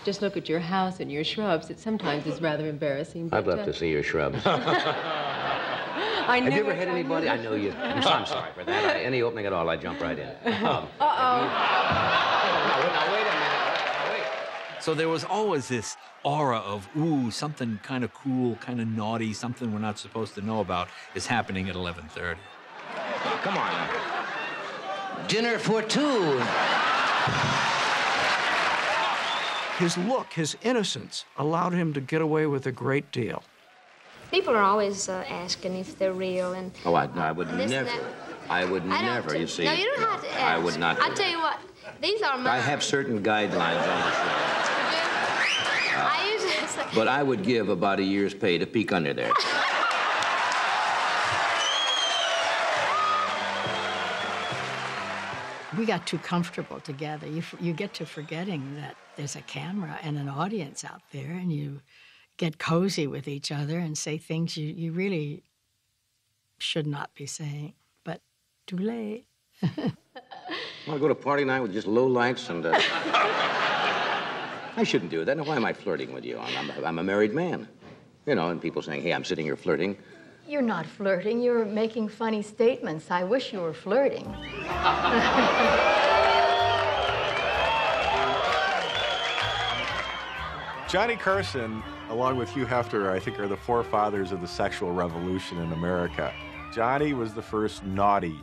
Just look at your house and your shrubs. It sometimes is rather embarrassing. I'd love to see your shrubs. Have you ever had anybody? I know you. I'm sorry for that. Any opening at all, I jump right in. Now, wait a minute. Wait. So there was always this aura of, ooh, something kind of cool, kind of naughty, something we're not supposed to know about is happening at 11:30. Come on now. Dinner for two. His look, his innocence, allowed him to get away with a great deal. People are always asking if they're real and... Oh, I would never. I would never, you see. No, you don't have to ask. I would not. I'll tell you what, these are mine. I have certain guidelines on the show. I usually say... But I would give about a year's pay to peek under there. We got too comfortable together. You get to forgetting that there's a camera and an audience out there, and you get cozy with each other and say things you really should not be saying, but too late. Well, I go to party night with just low lights and... I shouldn't do that. Why am I flirting with you? I'm a married man. You know, and people saying, hey, I'm sitting here flirting. You're not flirting. You're making funny statements. I wish you were flirting. Johnny Carson, along with Hugh Hefner, I think are the forefathers of the sexual revolution in America. Johnny was the first naughty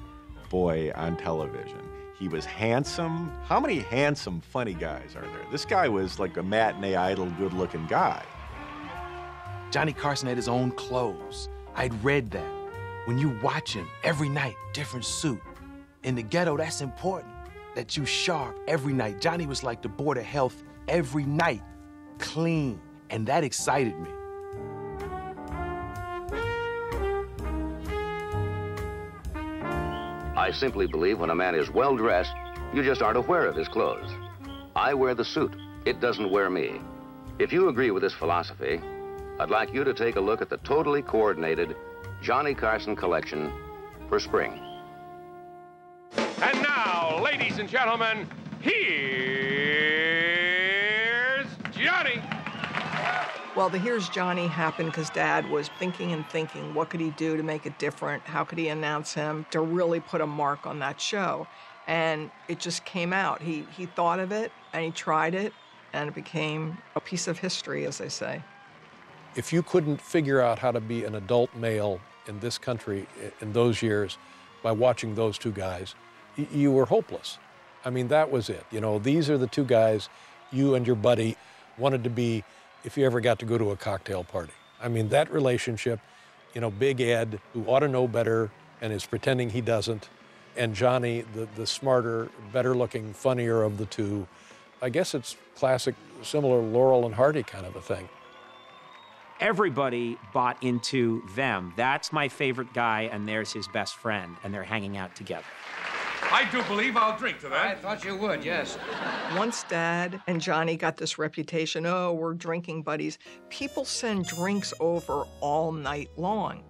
boy on television. He was handsome. How many handsome, funny guys are there? This guy was like a matinee idol, good-looking guy. Johnny Carson had his own clothes. I'd read that. When you watch him every night, different suit. In the ghetto, that's important, that you sharp every night. Johnny was like the board of health every night, clean, and that excited me. I simply believe when a man is well-dressed, you just aren't aware of his clothes. I wear the suit. It doesn't wear me. If you agree with this philosophy, I'd like you to take a look at the totally coordinated Johnny Carson collection for spring. And now, ladies and gentlemen, here's Johnny. Well, the Here's Johnny happened because Dad was thinking and thinking, what could he do to make it different? How could he announce him to really put a mark on that show? And it just came out. He thought of it, and he tried it, and it became a piece of history, as they say. If you couldn't figure out how to be an adult male in this country in those years by watching those two guys, you were hopeless. I mean, that was it. You know, these are the two guys you and your buddy wanted to be if you ever got to go to a cocktail party. I mean, that relationship, you know, Big Ed, who ought to know better and is pretending he doesn't, and Johnny, the smarter, better-looking, funnier of the two. I guess it's classic, similar Laurel and Hardy kind of a thing. Everybody bought into them. That's my favorite guy, and there's his best friend, and they're hanging out together. I do believe I'll drink to that. I thought you would, yes. Once Dad and Johnny got this reputation, oh, we're drinking buddies, people send drinks over all night long.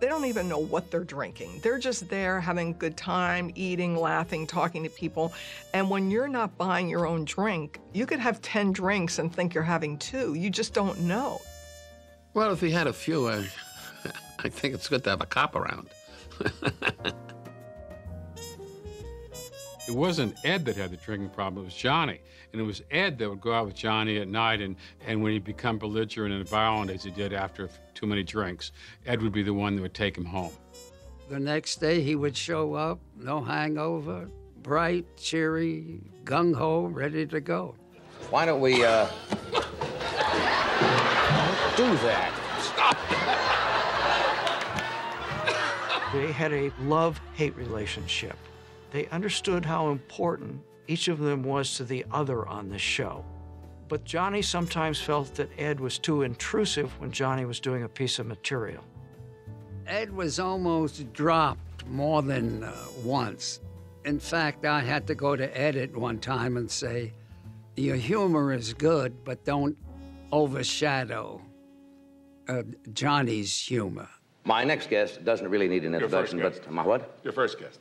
They don't even know what they're drinking. They're just there having a good time, eating, laughing, talking to people. And when you're not buying your own drink, you could have 10 drinks and think you're having 2. You just don't know. Well, if he had a few, I think it's good to have a cop around. It wasn't Ed that had the drinking problem, it was Johnny. And it was Ed that would go out with Johnny at night, and when he'd become belligerent and violent, as he did after too many drinks, Ed would be the one that would take him home. The next day, he would show up, no hangover, bright, cheery, gung-ho, ready to go. Why don't we, do that. Stop. They had a love-hate relationship. They understood how important each of them was to the other on the show. But Johnny sometimes felt that Ed was too intrusive when Johnny was doing a piece of material. Ed was almost dropped more than once. In fact, I had to go to Ed at one time and say, your humor is good, but don't overshadow Johnny's humor. My next guest doesn't really need an introduction, but my what? Your first guest.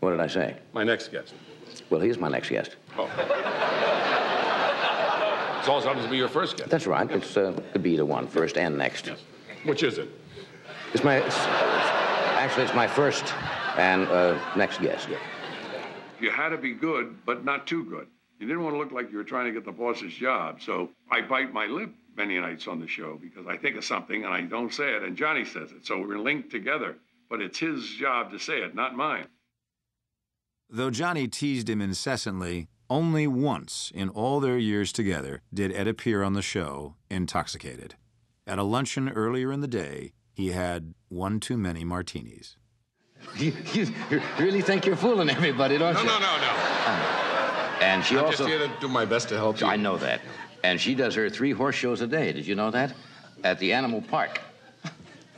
What did I say? My next guest. Well, he's my next guest. Oh. It's also happens to be your first guest. That's right. Yes. It's could be the one, first and next. Yes. Which is it? It's my. Actually, it's my first and next guest. Yes. You had to be good, but not too good. You didn't want to look like you were trying to get the boss's job, so I bite my lip many nights on the show because I think of something and I don't say it, and Johnny says it, so we're linked together. But it's his job to say it, not mine. Though Johnny teased him incessantly, only once in all their years together did Ed appear on the show intoxicated. At a luncheon earlier in the day, he had one too many martinis. You really think you're fooling everybody, don't you? No. And she I'm just here to do my best to help you. I know that. And she does her 3 horse shows a day. Did you know that? At the animal park.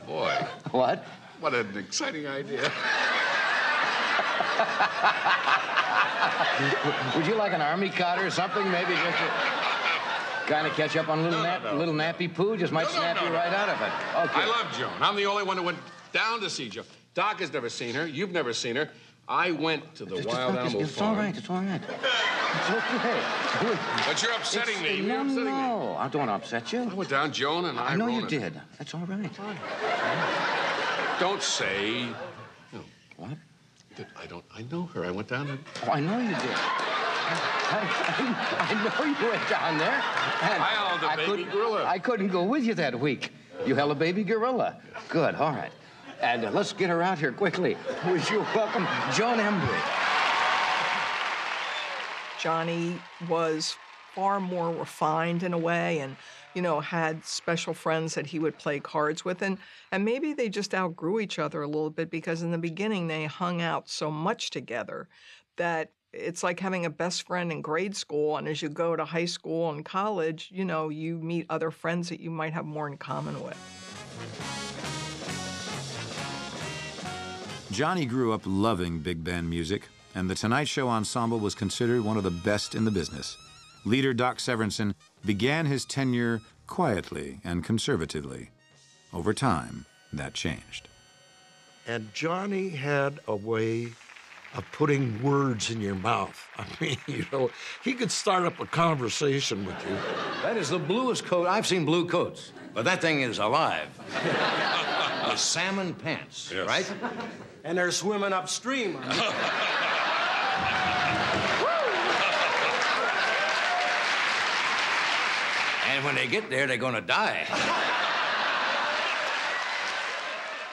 Boy. What? What an exciting idea. Would you like an army cot or something? Maybe just to kind of catch up on a little, little nappy poo? Just might snap you right out of it. Okay. I love Joan. I'm the only one who went down to see Joan. Doc has never seen her. You've never seen her. I went to the Wild Animal Farm. It's all right, it's all right. It's okay. But you're upsetting me. You're upsetting me. No, I don't upset you. I went down, Joan, and I know you did. That's all right. Don't say... What? I know her. I went down and... Oh, I know you did. I know you went down there. And I held a baby gorilla. I couldn't go with you that week. You held a baby gorilla. Good, all right. And let's get her out here quickly. Would you welcome Joan Embry? Johnny was far more refined in a way and, you know, had special friends that he would play cards with. And maybe they just outgrew each other a little bit because in the beginning they hung out so much together that it's like having a best friend in grade school. And as you go to high school and college, you know, you meet other friends that you might have more in common with. Johnny grew up loving big band music, and the Tonight Show ensemble was considered one of the best in the business. Leader Doc Severinsen began his tenure quietly and conservatively. Over time, that changed. And Johnny had a way of putting words in your mouth. I mean, you know, he could start up a conversation with you. That is the bluest coat. I've seen blue coats, but that thing is alive. With salmon pants, yes. Right? And they're swimming upstream. Woo! And when they get there, they're gonna die.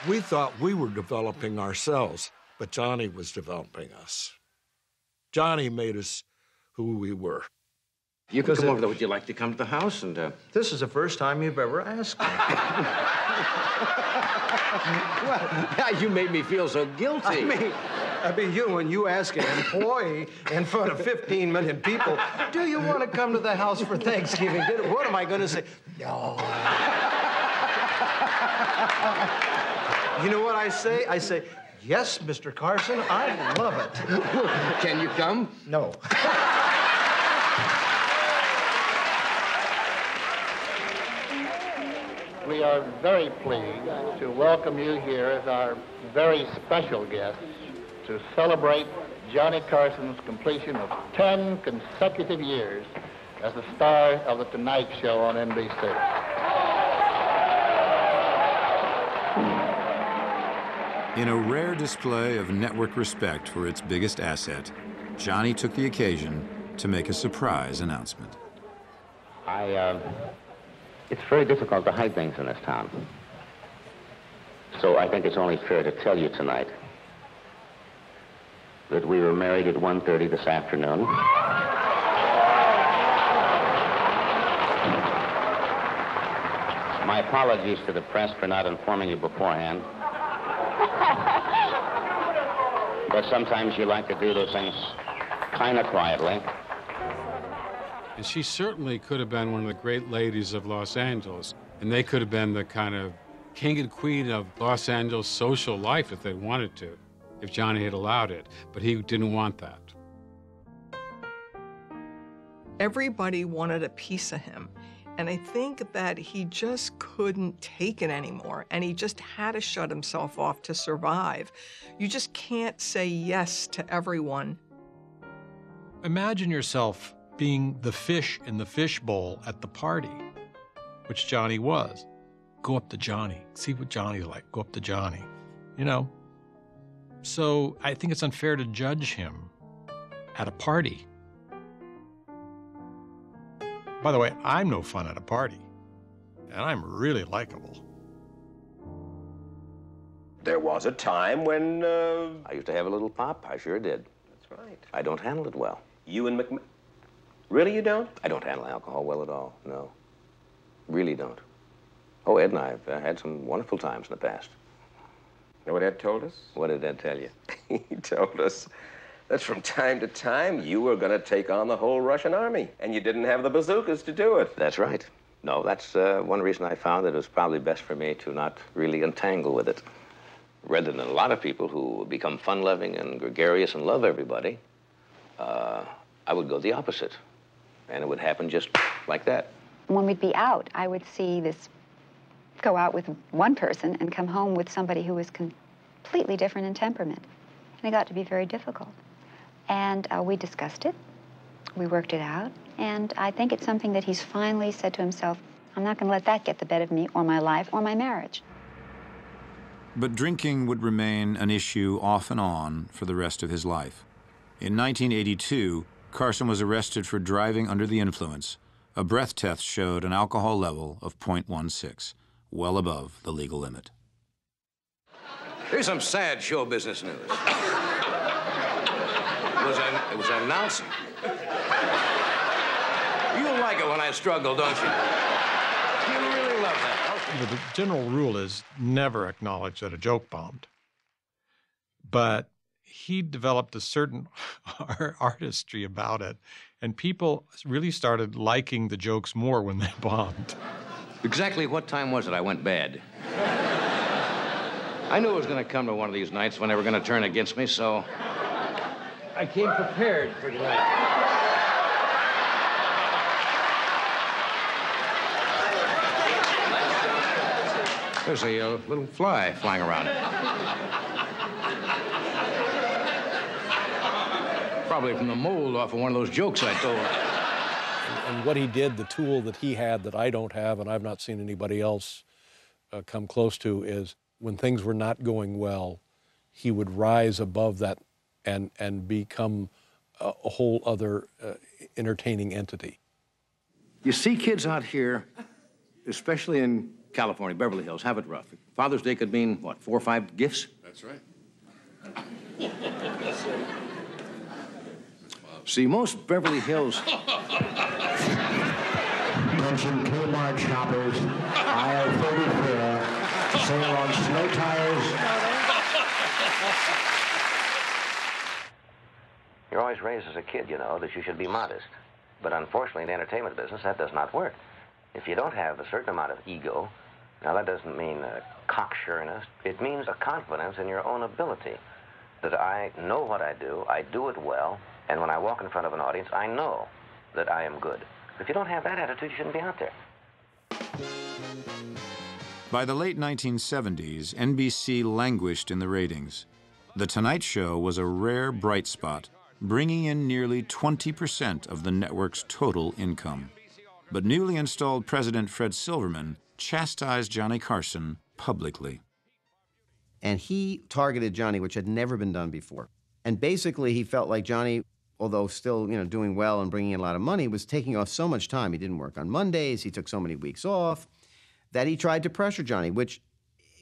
We thought we were developing ourselves, but Johnny was developing us. Johnny made us who we were. You can come over there. Would you like to come to the house? And this is the first time you've ever asked me. Well, you made me feel so guilty. I mean, when you ask an employee in front of 15 million people, do you want to come to the house for Thanksgiving dinner? What am I going to say? No. You know what I say? I say, yes, Mr. Carson, I love it. Can you come? No. We are very pleased to welcome you here as our very special guests to celebrate Johnny Carson's completion of 10 consecutive years as the star of The Tonight Show on NBC. In a rare display of network respect for its biggest asset, Johnny took the occasion to make a surprise announcement. It's very difficult to hide things in this town. So I think it's only fair to tell you tonight that we were married at 1:30 this afternoon. My apologies to the press for not informing you beforehand. But sometimes you like to do those things kind of quietly. And she certainly could have been one of the great ladies of Los Angeles, and they could have been the kind of king and queen of Los Angeles social life if they wanted to, if Johnny had allowed it, but he didn't want that. Everybody wanted a piece of him, and I think that he just couldn't take it anymore, and he just had to shut himself off to survive. You just can't say yes to everyone. Imagine yourself being the fish in the fishbowl at the party, which Johnny was. Go up to Johnny, see what Johnny's like, go up to Johnny, you know? So I think it's unfair to judge him at a party. By the way, I'm no fun at a party, and I'm really likable. There was a time when... I used to have a little pop, I sure did. That's right. I don't handle it well. You and McMahon... Really, you don't? I don't handle alcohol well at all, no. Really don't. Oh, Ed and I have had some wonderful times in the past. You know what Ed told us? What did Ed tell you? He told us that from time to time you were going to take on the whole Russian army, and you didn't have the bazookas to do it. That's right. No, that's one reason I found that it was probably best for me to not really entangle with it. Rather than a lot of people who become fun-loving and gregarious and love everybody, I would go the opposite. And it would happen just like that. When we'd be out, I would see this go out with one person and come home with somebody who was completely different in temperament. and it got to be very difficult. And we discussed it, we worked it out, and I think it's something that he's finally said to himself, I'm not going to let that get the better of me or my life or my marriage. But drinking would remain an issue off and on for the rest of his life. In 1982, Carson was arrested for driving under the influence. A breath test showed an alcohol level of 0.16, well above the legal limit. Here's some sad show business news. It was announced. You like it when I struggle, don't you? You really love that. The general rule is never acknowledge that a joke bombed. But he developed a certain artistry about it, and people really started liking the jokes more when they bombed. Exactly what time was it I went bad? I knew it was going to come to one of these nights when they were going to turn against me, so I came prepared for tonight. There's a little fly flying around. Probably from the mold off of one of those jokes I told. And what he did, the tool that he had that I don't have and I've not seen anybody else come close to, is when things were not going well, he would rise above that and become a whole other entertaining entity. You see kids out here, especially in California, Beverly Hills, have it rough. Father's Day could mean, what, 4 or 5 gifts? That's right. See, most Beverly Hills... mention Kmart shoppers, aisle 34, sale on snow tires. You're always raised as a kid, you know, that you should be modest. But unfortunately, in the entertainment business, that does not work. If you don't have a certain amount of ego, now that doesn't mean cocksureness. It means a confidence in your own ability, that I know what I do it well, and when I walk in front of an audience, I know that I am good. If you don't have that attitude, you shouldn't be out there. By the late 1970s, NBC languished in the ratings. The Tonight Show was a rare bright spot, bringing in nearly 20% of the network's total income. But newly installed President Fred Silverman chastised Johnny Carson publicly. And he targeted Johnny, which had never been done before. And basically, he felt like Johnny, although still, you know, doing well and bringing in a lot of money, was taking off so much time. He didn't work on Mondays, he took so many weeks off, that he tried to pressure Johnny, which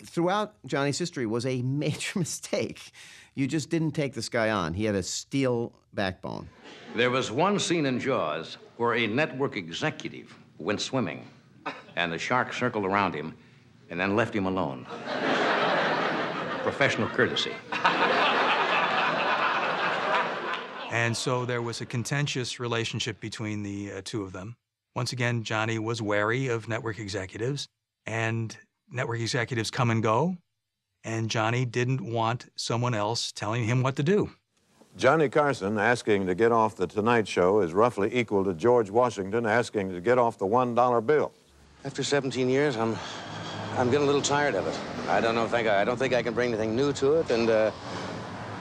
throughout Johnny's history was a major mistake. You just didn't take this guy on. He had a steel backbone. There was one scene in Jaws where a network executive went swimming and the shark circled around him and then left him alone. Professional courtesy. And so there was a contentious relationship between the two of them. Once again, Johnny was wary of network executives, and network executives come and go, and Johnny didn't want someone else telling him what to do. Johnny Carson asking to get off the Tonight Show is roughly equal to George Washington asking to get off the $1 bill. After 17 years, I'm getting a little tired of it. I don't think I can bring anything new to it, and it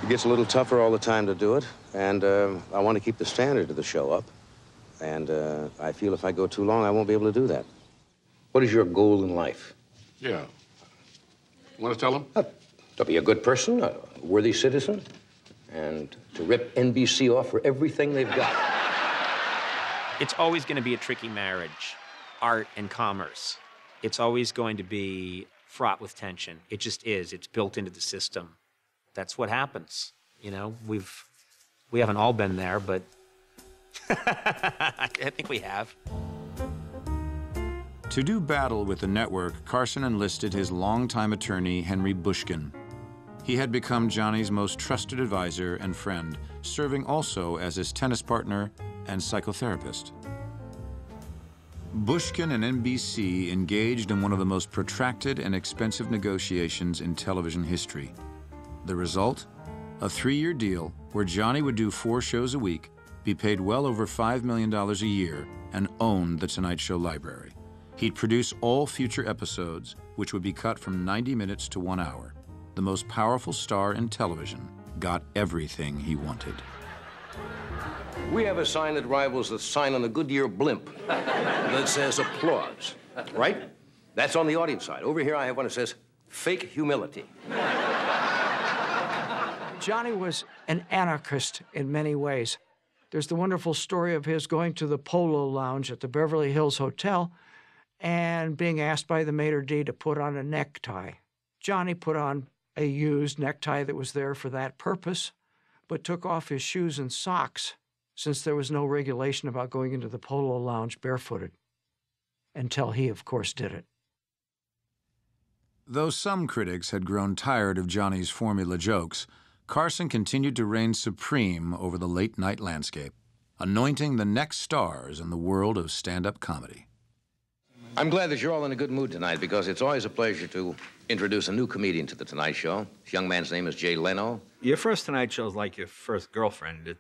gets a little tougher all the time to do it. And I want to keep the standard of the show up, and I feel if I go too long, I won't be able to do that. What is your goal in life? Yeah. Want to tell him? To be a good person, a worthy citizen, and to rip NBC off for everything they've got. It's always going to be a tricky marriage, art and commerce. It's always going to be fraught with tension. It just is. It's built into the system. That's what happens. You know, we haven't all been there, but I think we have. To do battle with the network, Carson enlisted his longtime attorney, Henry Bushkin. He had become Johnny's most trusted advisor and friend, serving also as his tennis partner and psychotherapist. Bushkin and NBC engaged in one of the most protracted and expensive negotiations in television history. The result? A 3-year deal where Johnny would do 4 shows a week, be paid well over $5 million a year, and own the Tonight Show library. He'd produce all future episodes, which would be cut from 90 minutes to 1 hour. The most powerful star in television got everything he wanted. We have a sign that rivals the sign on the Goodyear blimp that says applause, right? That's on the audience side. Over here I have one that says fake humility. Johnny was an anarchist in many ways. There's the wonderful story of his going to the Polo Lounge at the Beverly Hills Hotel and being asked by the maitre d' to put on a necktie. Johnny put on a used necktie that was there for that purpose, but took off his shoes and socks since there was no regulation about going into the Polo Lounge barefooted, until he, of course, did it. Though some critics had grown tired of Johnny's formula jokes, Carson continued to reign supreme over the late-night landscape, anointing the next stars in the world of stand-up comedy. I'm glad that you're all in a good mood tonight, because it's always a pleasure to introduce a new comedian to The Tonight Show. This young man's name is Jay Leno. Your first Tonight Show is like your first girlfriend.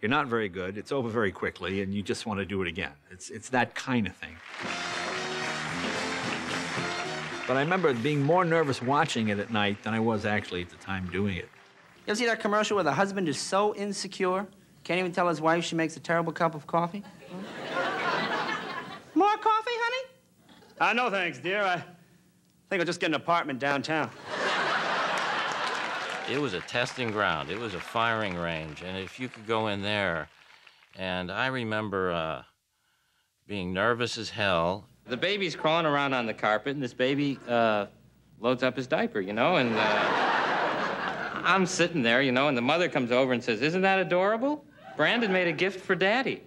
You're not very good, it's over very quickly, and you just want to do it again. It's that kind of thing. But I remember being more nervous watching it at night than I was actually at the time doing it. You ever see that commercial where the husband is so insecure, can't even tell his wife she makes a terrible cup of coffee? More coffee, honey? No thanks, dear. I think I'll just get an apartment downtown. It was a testing ground. It was a firing range. And if you could go in there, and I remember being nervous as hell. The baby's crawling around on the carpet, and this baby loads up his diaper, you know, and I'm sitting there, you know, and the mother comes over and says, "Isn't that adorable? Brandon made a gift for Daddy."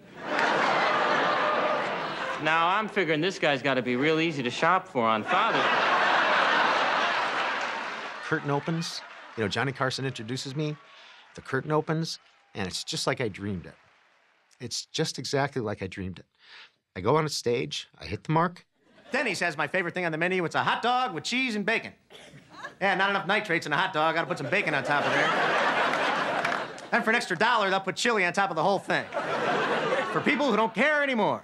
Now, I'm figuring this guy's got to be real easy to shop for on Father's Day. Curtain opens. You know, Johnny Carson introduces me, the curtain opens, and it's just like I dreamed it. It's just exactly like I dreamed it. I go on a stage, I hit the mark. Then he says my favorite thing on the menu, it's a hot dog with cheese and bacon. Yeah, not enough nitrates in a hot dog, gotta put some bacon on top of there. And for an extra $1, they'll put chili on top of the whole thing. For people who don't care anymore.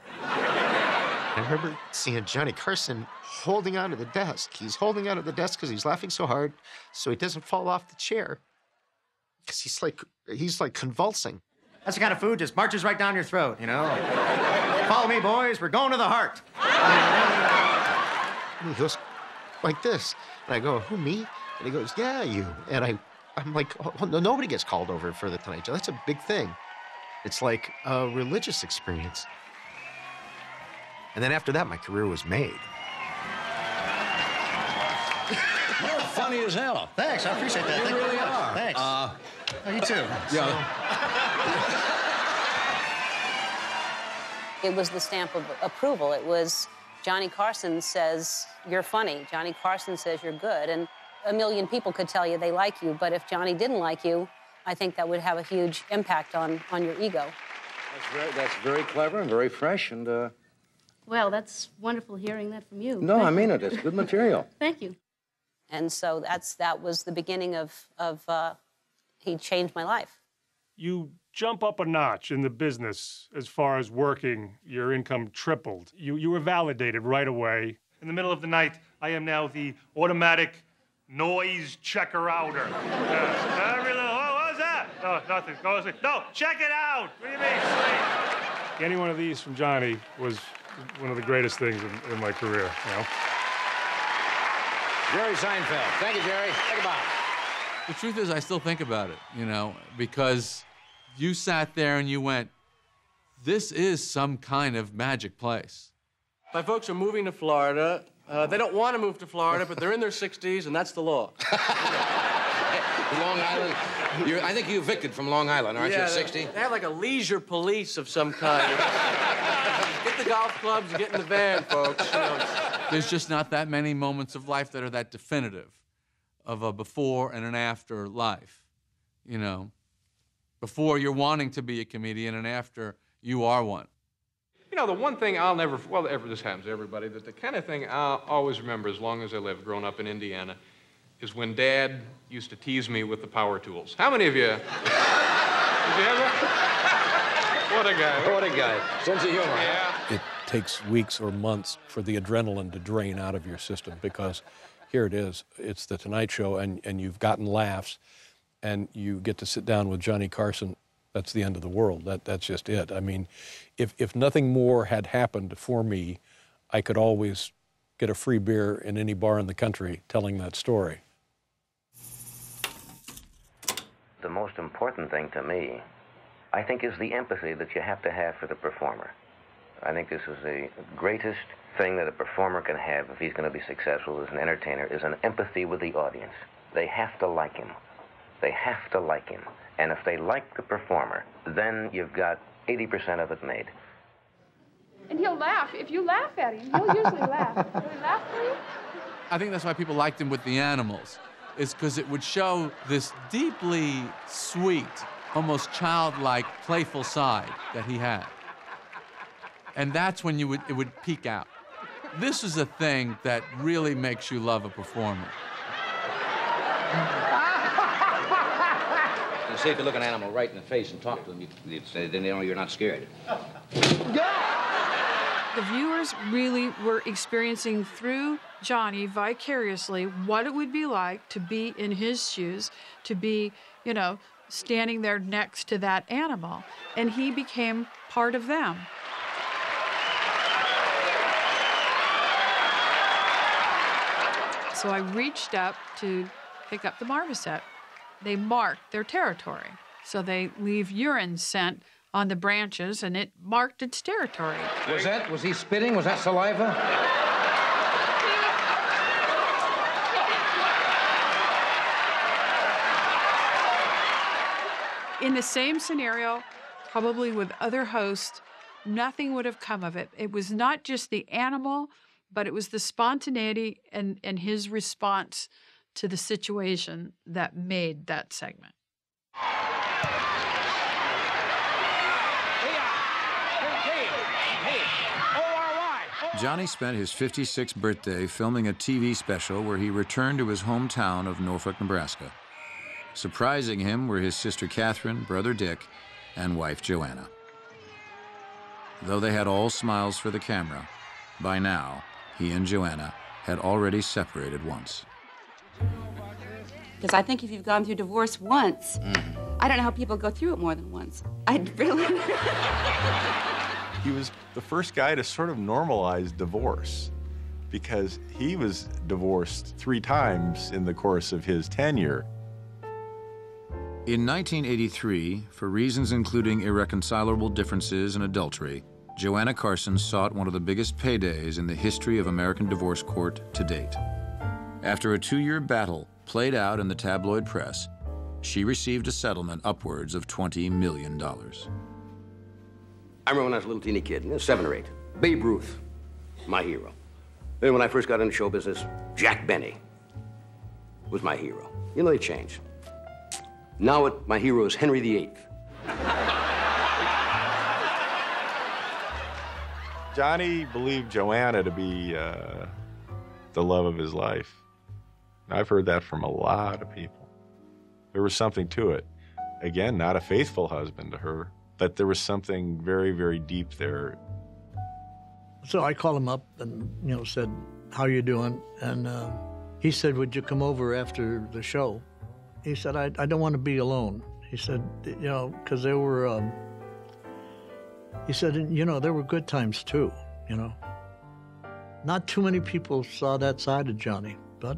I remember seeing Johnny Carson holding onto the desk. He's holding onto the desk because he's laughing so hard so he doesn't fall off the chair. Because he's like convulsing. That's the kind of food just marches right down your throat, you know? Like, follow me, boys, we're going to the heart. And he goes like this. And I go, who, me? And he goes, yeah, you. And I'm like, oh, no, nobody gets called over for the Tonight Show. That's a big thing. It's like a religious experience. And then after that, my career was made. You're funny as hell. Thanks, I appreciate that. You really are. Thanks. Oh, you too. Yeah. So. It was the stamp of approval. It was Johnny Carson says you're funny. Johnny Carson says you're good. And a million people could tell you they like you. But if Johnny didn't like you, I think that would have a huge impact on your ego. That's very clever and very fresh and... Well, that's wonderful hearing that from you. No, I mean it. It's good material. Thank you. And so that was the beginning of he changed my life. You jump up a notch in the business as far as working. Your income tripled. You were validated right away. In the middle of the night, I am now the automatic noise checker-outer. Every little, oh, what was that? No, nothing. Go to sleep. No, check it out. What do you mean, sleep? Any one of these from Johnny was... one of the greatest things in my career, you know. Jerry Seinfeld. Thank you, Jerry. Thank you, Bob. The truth is, I still think about it, you know, because you sat there and you went, this is some kind of magic place. My folks are moving to Florida. They don't want to move to Florida, but they're in their 60s, and that's the law. Long Island. I think you evicted from Long Island, aren't you, 60? They have like a leisure police of some kind. Get the golf clubs, get in the van, folks. You know. There's just not that many moments of life that are that definitive of a before and an after life, you know. Before you're wanting to be a comedian and after you are one. You know, the one thing I'll never, well, this happens to everybody, but the kind of thing I'll always remember as long as I live, growing up in Indiana, is when Dad used to tease me with the power tools. How many of you? Did you ever? What a guy. What a guy. Sense of humor. Yeah. It takes weeks or months for the adrenaline to drain out of your system because here it is. It's The Tonight Show, and you've gotten laughs, and you get to sit down with Johnny Carson, that's the end of the world. That's just it. I mean, if nothing more had happened for me, I could always get a free beer in any bar in the country telling that story. The most important thing to me, I think, is the empathy that you have to have for the performer. I think this is the greatest thing that a performer can have if he's going to be successful as an entertainer, is an empathy with the audience. They have to like him. They have to like him. And if they like the performer, then you've got 80% of it made. And he'll laugh. If you laugh at him, he'll usually laugh. Will he laugh for you? I think that's why people liked him with the animals, is because it would show this deeply sweet, almost childlike, playful side that he had. And that's when it would peak out. This is a thing that really makes you love a performer. You see, if you look an animal right in the face and talk to them, then they know you're not scared. The viewers really were experiencing through Johnny vicariously what it would be like to be in his shoes, to be, you know, standing there next to that animal. And he became part of them. So I reached up to pick up the marmoset. They mark their territory. So they leave urine scent on the branches, and it marked its territory. Was he spitting? Was that saliva? In the same scenario, probably with other hosts, nothing would have come of it. It was not just the animal, but it was the spontaneity and his response to the situation that made that segment. Johnny spent his 56th birthday filming a TV special where he returned to his hometown of Norfolk, Nebraska. Surprising him were his sister Catherine, brother Dick, and wife Joanna. Though they had all smiles for the camera, by now, he and Joanna had already separated once. Because I think if you've gone through divorce once, I don't know how people go through it more than once. I'd really... He was the first guy to sort of normalize divorce, because he was divorced 3 times in the course of his tenure. In 1983, for reasons including irreconcilable differences and adultery, Joanna Carson sought one of the biggest paydays in the history of American divorce court to date. After a 2-year battle played out in the tabloid press, she received a settlement upwards of $20 million. I remember when I was a little teeny kid, 7 or 8, Babe Ruth, my hero. Then when I first got into show business, Jack Benny was my hero. You know, they changed. Now my hero is Henry VIII. Johnny believed Joanna to be the love of his life. And I've heard that from a lot of people. There was something to it. Again, not a faithful husband to her, but there was something very, very deep there. So I called him up and, you know, said, how you doing? And he said, would you come over after the show? He said, I don't want to be alone. He said, you know, because they were, he said, you know, there were good times too, you know. Not too many people saw that side of Johnny, but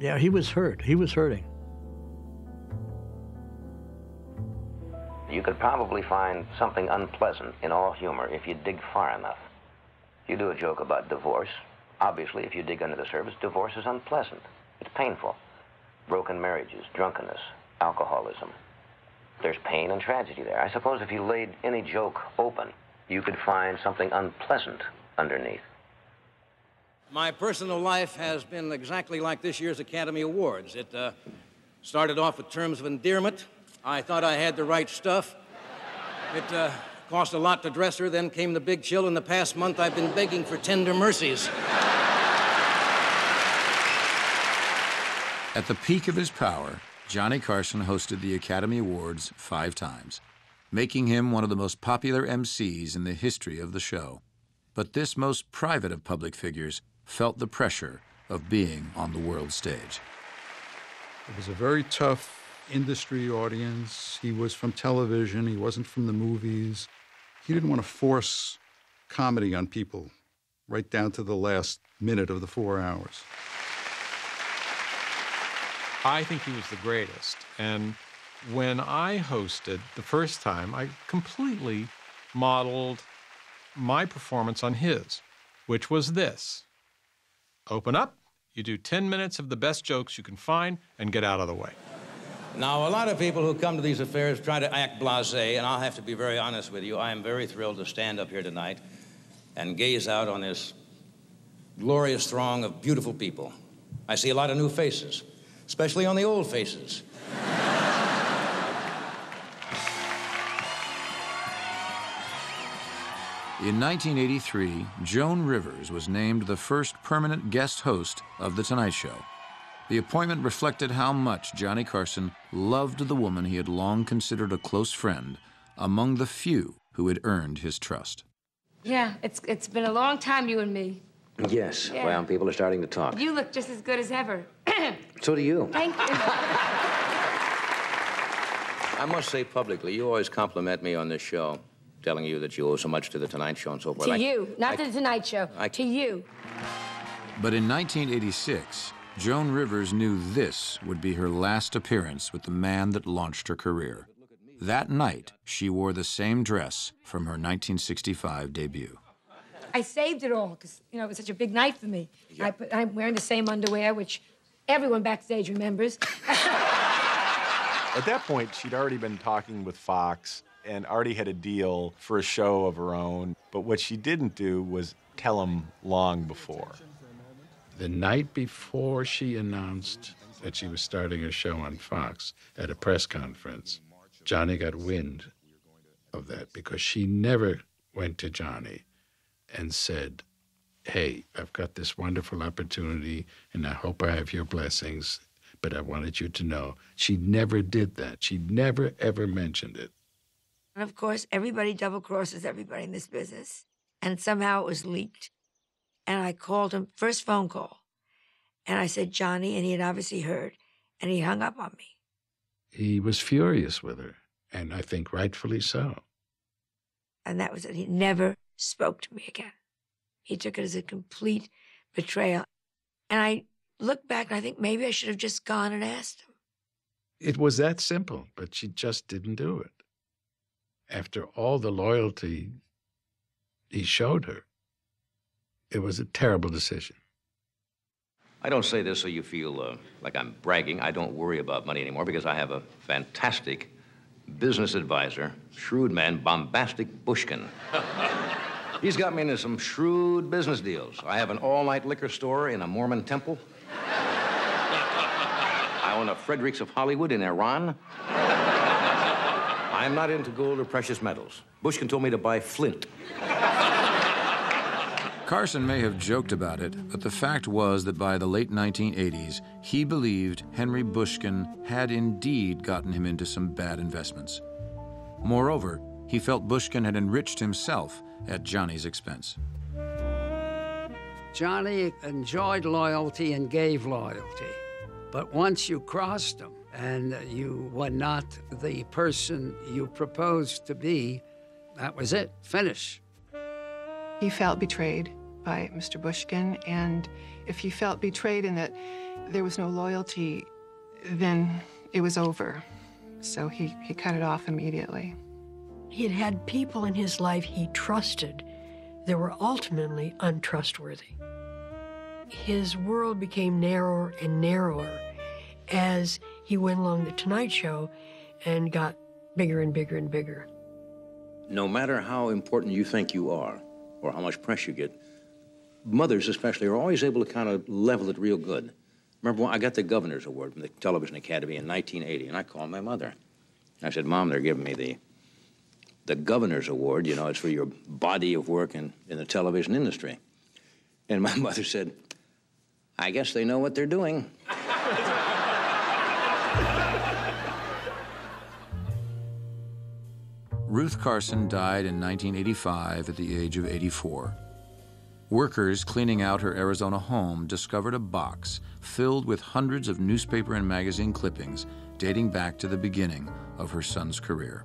yeah, he was hurt. He was hurting. You could probably find something unpleasant in all humor if you dig far enough. You do a joke about divorce. Obviously, if you dig under the surface, divorce is unpleasant. It's painful. Broken marriages, drunkenness, alcoholism. There's pain and tragedy there. I suppose if you laid any joke open, you could find something unpleasant underneath. My personal life has been exactly like this year's Academy Awards. It started off with terms of endearment. I thought I had the right stuff. It cost a lot to dress her. Then came the big chill. In the past month, I've been begging for tender mercies. At the peak of his power, Johnny Carson hosted the Academy Awards 5 times, making him one of the most popular MCs in the history of the show. But this most private of public figures felt the pressure of being on the world stage. It was a very tough industry audience. He was from television. He wasn't from the movies. He didn't want to force comedy on people right down to the last minute of the 4 hours. I think he was the greatest. And when I hosted the first time, I completely modeled my performance on his, which was this. Open up, you do 10 minutes of the best jokes you can find, and get out of the way. Now, a lot of people who come to these affairs try to act blasé, and I'll have to be very honest with you, I am very thrilled to stand up here tonight and gaze out on this glorious throng of beautiful people. I see a lot of new faces, especially on the old faces. In 1983, Joan Rivers was named the first permanent guest host of The Tonight Show. The appointment reflected how much Johnny Carson loved the woman he had long considered a close friend, among the few who had earned his trust. Yeah, it's been a long time, you and me. Yes, yeah. Well, people are starting to talk. You look just as good as ever. So do you. Thank you. I must say publicly, you always compliment me on this show, telling you that you owe so much to The Tonight Show and so forth. To you, not to The Tonight Show, to you. But in 1986, Joan Rivers knew this would be her last appearance with the man that launched her career. That night, she wore the same dress from her 1965 debut. I saved it all, because, you know, it was such a big night for me. Yeah. I'm wearing the same underwear, which everyone backstage remembers. At that point, she'd already been talking with Fox, and already had a deal for a show of her own. But what she didn't do was tell him long before. The night before she announced that she was starting a show on Fox at a press conference, Johnny got wind of that because she never went to Johnny and said, hey, I've got this wonderful opportunity and I hope I have your blessings, but I wanted you to know. She never did that. She never, ever mentioned it. And, of course, everybody double-crosses everybody in this business. And somehow it was leaked. And I called him, first phone call. And I said, Johnny, and he had obviously heard. And he hung up on me. He was furious with her, and I think rightfully so. And that was it. He never spoke to me again. He took it as a complete betrayal. And I look back, and I think maybe I should have just gone and asked him. It was that simple, but she just didn't do it. After all the loyalty he showed her, it was a terrible decision. I don't say this so you feel like I'm bragging. I don't worry about money anymore because I have a fantastic business advisor, shrewd man, bombastic Bushkin. He's got me into some shrewd business deals. I have an all-night liquor store in a Mormon temple. I own a Fredericks of Hollywood in Iran. I'm not into gold or precious metals. Bushkin told me to buy flint. Carson may have joked about it, but the fact was that by the late 1980s, he believed Henry Bushkin had indeed gotten him into some bad investments. Moreover, he felt Bushkin had enriched himself at Johnny's expense. Johnny enjoyed loyalty and gave loyalty, but once you crossed him, and you were not the person you proposed to be, that was it, finish. He felt betrayed by Mr. Bushkin, and if he felt betrayed in that there was no loyalty, then it was over. So he cut it off immediately. He had had people in his life he trusted that were ultimately untrustworthy. His world became narrower and narrower as he went along The Tonight Show and got bigger and bigger and bigger. No matter how important you think you are or how much press you get, mothers especially are always able to kind of level it real good. Remember, when I got the Governor's Award from the Television Academy in 1980, and I called my mother. I said, Mom, they're giving me the Governor's Award. You know, it's for your body of work in the television industry. And my mother said, I guess they know what they're doing. Ruth Carson died in 1985 at the age of 84. Workers cleaning out her Arizona home discovered a box filled with hundreds of newspaper and magazine clippings dating back to the beginning of her son's career.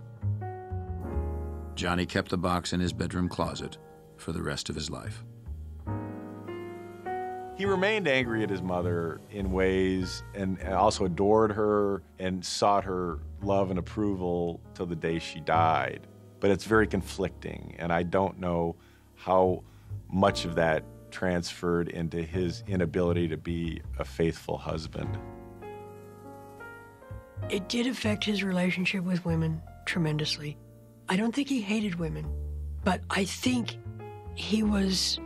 Johnny kept the box in his bedroom closet for the rest of his life. He remained angry at his mother in ways, and also adored her and sought her love and approval till the day she died. But it's very conflicting, and I don't know how much of that transferred into his inability to be a faithful husband. It did affect his relationship with women tremendously. I don't think he hated women, but I think he was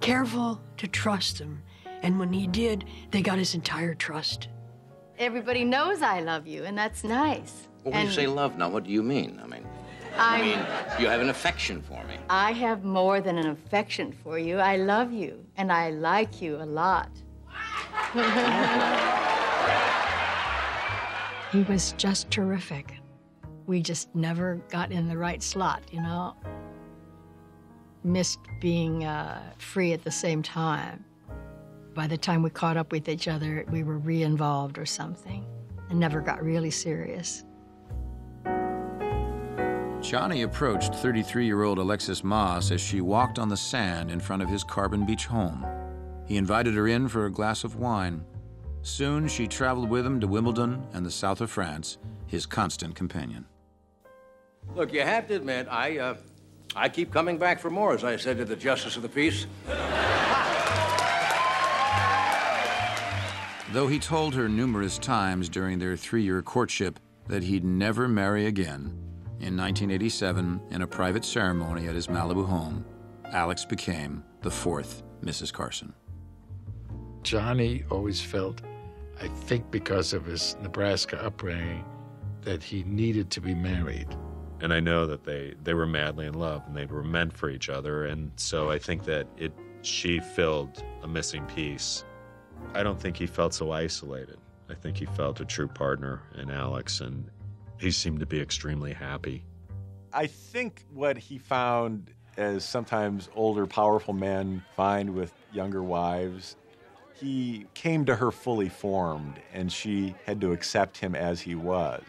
careful to trust them. And when he did, they got his entire trust. Everybody knows I love you, and that's nice. Well, when you say love now, what do you mean? I mean, you have an affection for me. I have more than an affection for you. I love you, and I like you a lot. He was just terrific. We just never got in the right slot, you know? Missed being free at the same time. By the time we caught up with each other, we were re-involved or something, and never got really serious. Johnny approached 33-year-old Alexis Moss as she walked on the sand in front of his Carbon Beach home. He invited her in for a glass of wine. Soon she traveled with him to Wimbledon and the south of France, his constant companion. Look, you have to admit, I keep coming back for more, as I said to the Justice of the Peace. Though he told her numerous times during their 3-year courtship that he'd never marry again, in 1987, in a private ceremony at his Malibu home, Alex became the 4th Mrs. Carson. Johnny always felt, I think because of his Nebraska upbringing, that he needed to be married. And I know that they were madly in love, and they were meant for each other, and so I think that she filled a missing piece. I don't think he felt so isolated. I think he felt a true partner in Alex, and he seemed to be extremely happy. I think what he found, as sometimes older, powerful men find with younger wives, he came to her fully formed, and she had to accept him as he was.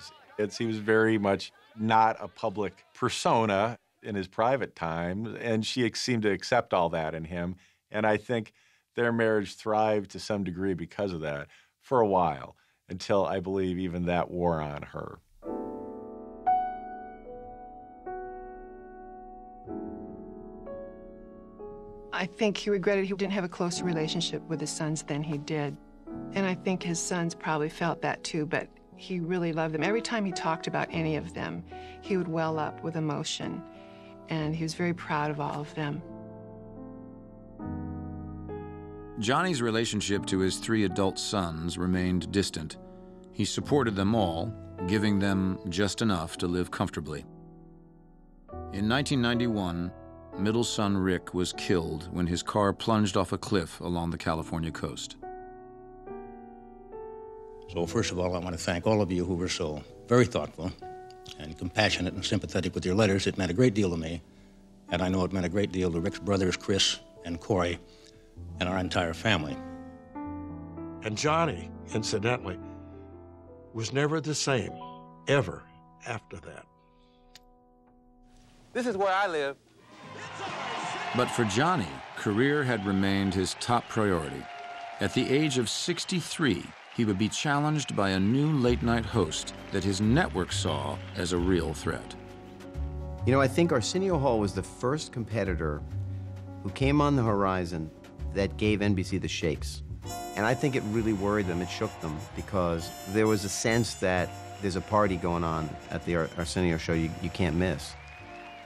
He was very much not a public persona in his private time, and she seemed to accept all that in him. And I think their marriage thrived to some degree because of that for a while, until I believe even that wore on her. I think he regretted he didn't have a closer relationship with his sons than he did. And I think his sons probably felt that too, but he really loved them. Every time he talked about any of them, he would well up with emotion, and he was very proud of all of them. Johnny's relationship to his 3 adult sons remained distant. He supported them all, giving them just enough to live comfortably. In 1991, middle son Rick was killed when his car plunged off a cliff along the California coast. So first of all, I want to thank all of you who were so very thoughtful and compassionate and sympathetic with your letters. It meant a great deal to me, and I know it meant a great deal to Rick's brothers, Chris and Corey, and our entire family. And Johnny, incidentally, was never the same, ever, after that. This is where I live. But for Johnny, career had remained his top priority. At the age of 63, he would be challenged by a new late-night host that his network saw as a real threat. You know, I think Arsenio Hall was the first competitor who came on the horizon that gave NBC the shakes. And I think it really worried them, it shook them, because there was a sense that there's a party going on at the Arsenio show you can't miss.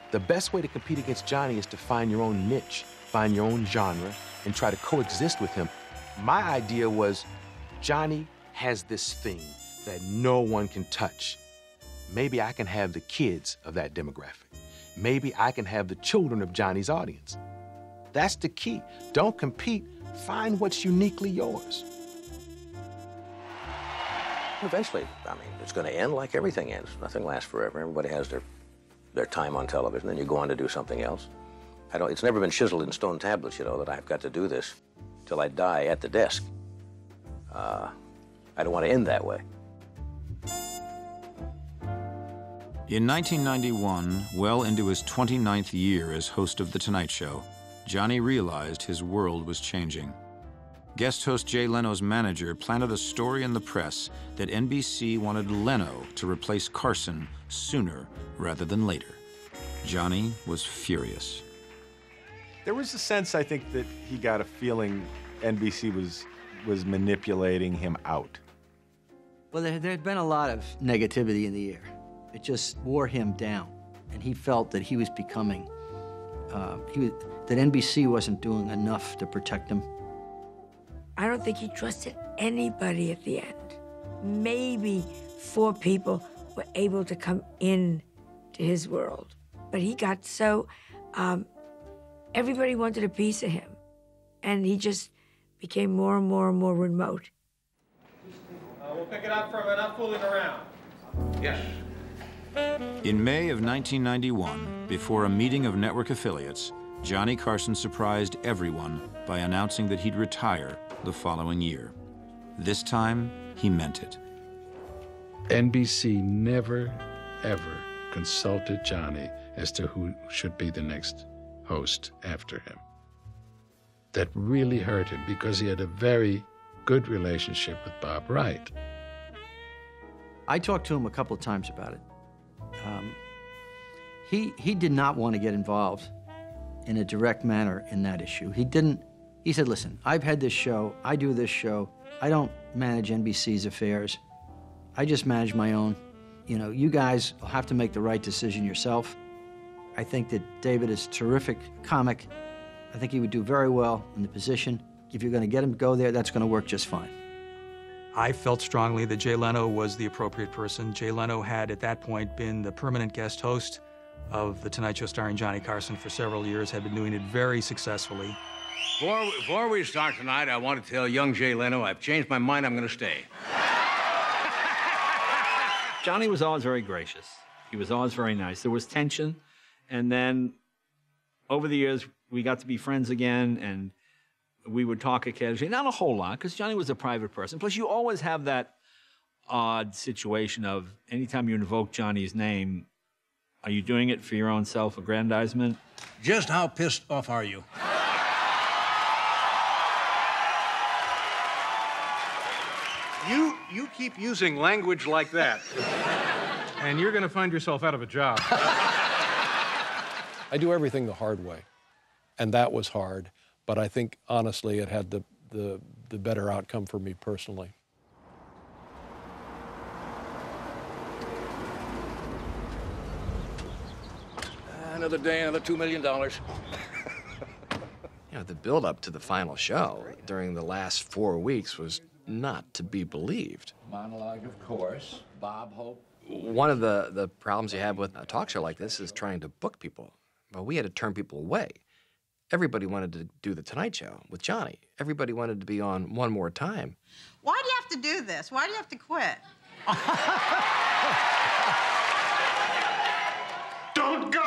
The best way to compete against Johnny is to find your own niche, find your own genre, and try to coexist with him. My idea was, Johnny has this thing that no one can touch. Maybe I can have the kids of that demographic. Maybe I can have the children of Johnny's audience. That's the key. Don't compete. Find what's uniquely yours. Eventually, it's going to end like everything ends. Nothing lasts forever. Everybody has their time on television, and you go on to do something else. It's never been chiseled in stone tablets, you know, that I've got to do this till I die at the desk. I don't want to end that way. In 1991, well into his 29th year as host of The Tonight Show, Johnny realized his world was changing. Guest host Jay Leno's manager planted a story in the press that NBC wanted Leno to replace Carson sooner rather than later. Johnny was furious. There was a sense, I think, that he got a feeling NBC was manipulating him out. Well, there had been a lot of negativity in the air. It just wore him down, and he felt that he was becoming, that NBC wasn't doing enough to protect him. I don't think he trusted anybody at the end. Maybe four people were able to come in to his world. But he got so, everybody wanted a piece of him. And he just became more and more and more remote. We'll pick it up from it, I'm fooling around. Yes. In May of 1991, before a meeting of network affiliates, Johnny Carson surprised everyone by announcing that he'd retire the following year. This time, he meant it. NBC never, ever consulted Johnny as to who should be the next host after him. That really hurt him because he had a very good relationship with Bob Wright. I talked to him a couple of times about it. He did not want to get involved in a direct manner in that issue. He didn't. He said, listen, I've had this show, I do this show, I don't manage NBC's affairs, I just manage my own. You know, you guys will have to make the right decision yourself. I think that David is a terrific comic. I think he would do very well in the position. If you're gonna get him to go there, that's gonna work just fine. I felt strongly that Jay Leno was the appropriate person. Jay Leno had, at that point, been the permanent guest host of The Tonight Show starring Johnny Carson for several years, had been doing it very successfully. Before we start tonight, I want to tell young Jay Leno I've changed my mind, I'm going to stay. Johnny was always very gracious. He was always very nice. There was tension, and then over the years, we got to be friends again, and we would talk occasionally. Not a whole lot, because Johnny was a private person. Plus, you always have that odd situation of anytime you invoke Johnny's name, are you doing it for your own self-aggrandizement? Just how pissed off are you? You keep using language like that. And you're gonna find yourself out of a job. I do everything the hard way. And that was hard, but I think, honestly, it had the better outcome for me personally. Another day, another $2 million. You know, the build-up to the final show during the last 4 weeks was not to be believed. Monologue, of course. Bob Hope. One of the problems you have with a talk show like this is trying to book people. But we had to turn people away. Everybody wanted to do The Tonight Show with Johnny. Everybody wanted to be on One More Time. Why do you have to do this? Why do you have to quit? Don't go!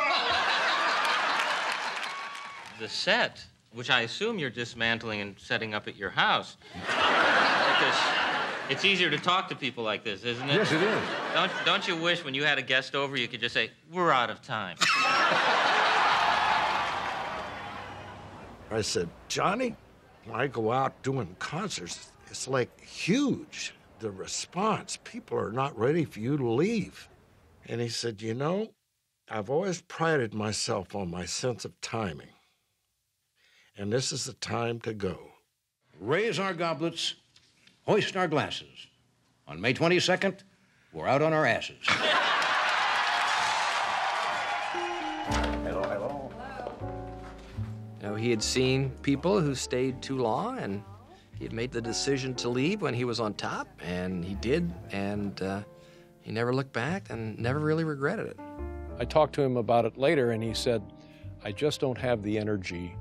The set, which I assume you're dismantling and setting up at your house. It's easier to talk to people like this, isn't it? Yes, it is. Don't you wish when you had a guest over, you could just say, we're out of time? I said, Johnny, when I go out doing concerts, it's like huge, the response. People are not ready for you to leave. And he said, you know, I've always prided myself on my sense of timing. And this is the time to go. Raise our goblets, hoist our glasses. On May 22nd, we're out on our asses. Hello, hello. You know, he had seen people who stayed too long, and he had made the decision to leave when he was on top, and he did, and he never looked back and never really regretted it. I talked to him about it later, and he said, I just don't have the energy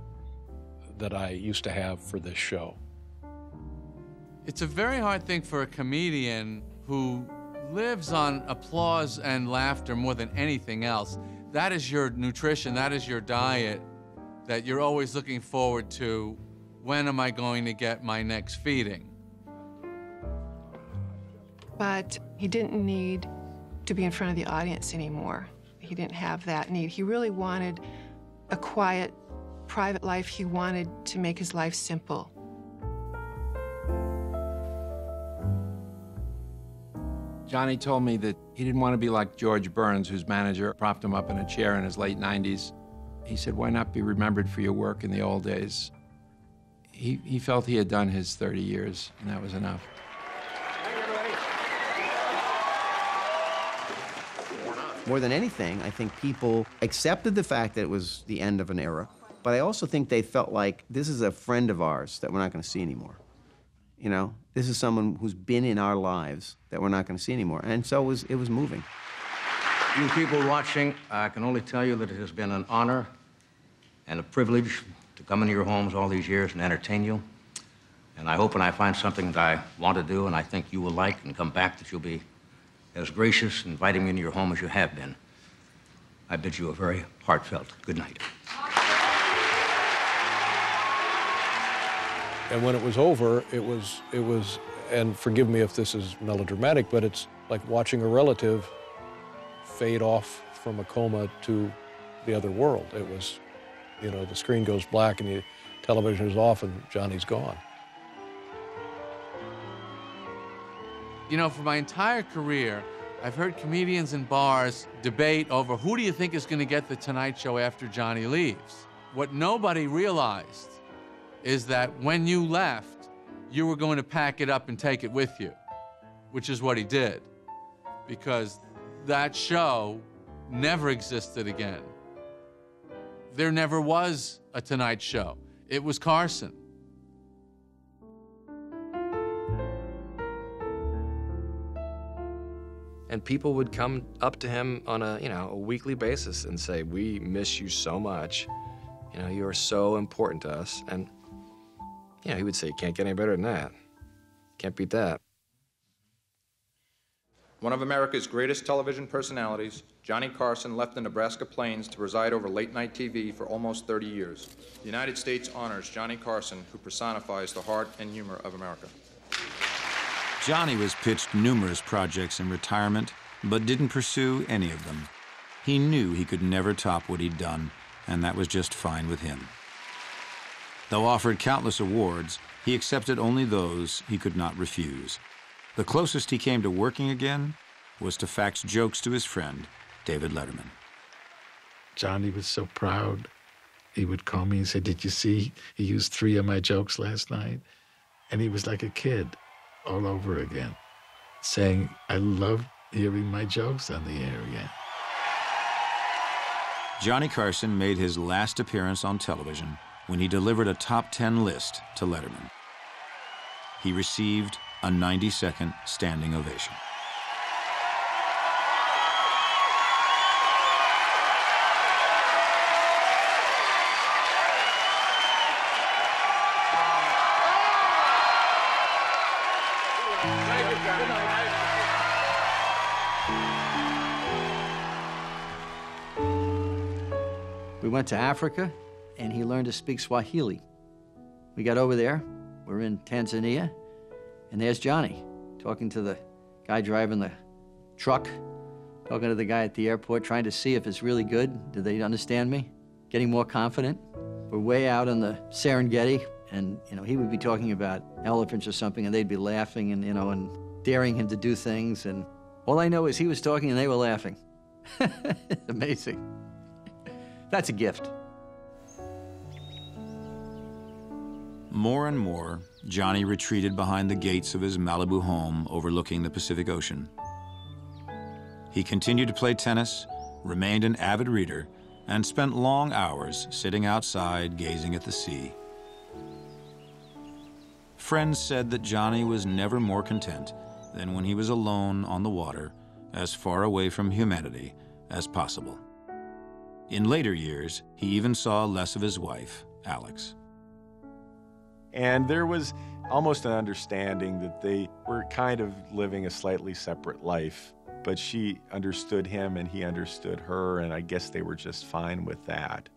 that I used to have for this show. It's a very hard thing for a comedian who lives on applause and laughter more than anything else. That is your nutrition, that is your diet, that you're always looking forward to, when am I going to get my next feeding? But he didn't need to be in front of the audience anymore. He didn't have that need. He really wanted a quiet, private life. He wanted to make his life simple. Johnny told me that he didn't want to be like George Burns, whose manager propped him up in a chair in his late 90s. He said, why not be remembered for your work in the old days? He felt he had done his 30 years, and that was enough. More than anything, I think people accepted the fact that it was the end of an era, but I also think they felt like, this is a friend of ours that we're not going to see anymore. You know, this is someone who's been in our lives that we're not going to see anymore. And so it was moving. You people watching, I can only tell you that it has been an honor and a privilege to come into your homes all these years and entertain you. And I hope when I find something that I want to do and I think you will like and come back, that you'll be as gracious inviting me into your home as you have been. I bid you a very heartfelt good night. And when it was over, it was, and forgive me if this is melodramatic, but it's like watching a relative fade off from a coma to the other world. It was, you know, the screen goes black and the television is off and Johnny's gone. You know, for my entire career, I've heard comedians in bars debate over who do you think is going to get The Tonight Show after Johnny leaves. What nobody realized is that when you left, you were going to pack it up and take it with you, which is what he did, because that show never existed again. There never was a Tonight Show. It was Carson. And people would come up to him on a, you know, a weekly basis and say, we miss you so much. You know, you are so important to us. And yeah, he would say, can't get any better than that. Can't beat that. One of America's greatest television personalities, Johnny Carson, left the Nebraska plains to preside over late-night TV for almost 30 years. The United States honors Johnny Carson, who personifies the heart and humor of America. Johnny was pitched numerous projects in retirement, but didn't pursue any of them. He knew he could never top what he'd done, and that was just fine with him. Though offered countless awards, he accepted only those he could not refuse. The closest he came to working again was to fax jokes to his friend, David Letterman. Johnny was so proud. He would call me and say, did you see he used 3 of my jokes last night? And he was like a kid all over again, saying, I love hearing my jokes on the air again. Johnny Carson made his last appearance on television when he delivered a top 10 list to Letterman. He received a 90-second standing ovation. We went to Africa, and he learned to speak Swahili. We got over there, we're in Tanzania, and there's Johnny talking to the guy driving the truck, talking to the guy at the airport, trying to see if it's really good. Do they understand me? Getting more confident. We're way out on the Serengeti, and you know, he would be talking about elephants or something, and they'd be laughing and, you know, and daring him to do things. And all I know is he was talking and they were laughing. It's amazing. That's a gift. More and more, Johnny retreated behind the gates of his Malibu home overlooking the Pacific Ocean. He continued to play tennis, remained an avid reader, and spent long hours sitting outside gazing at the sea. Friends said that Johnny was never more content than when he was alone on the water, as far away from humanity as possible. In later years, he even saw less of his wife, Alex. And there was almost an understanding that they were kind of living a slightly separate life, but she understood him and he understood her, and I guess they were just fine with that.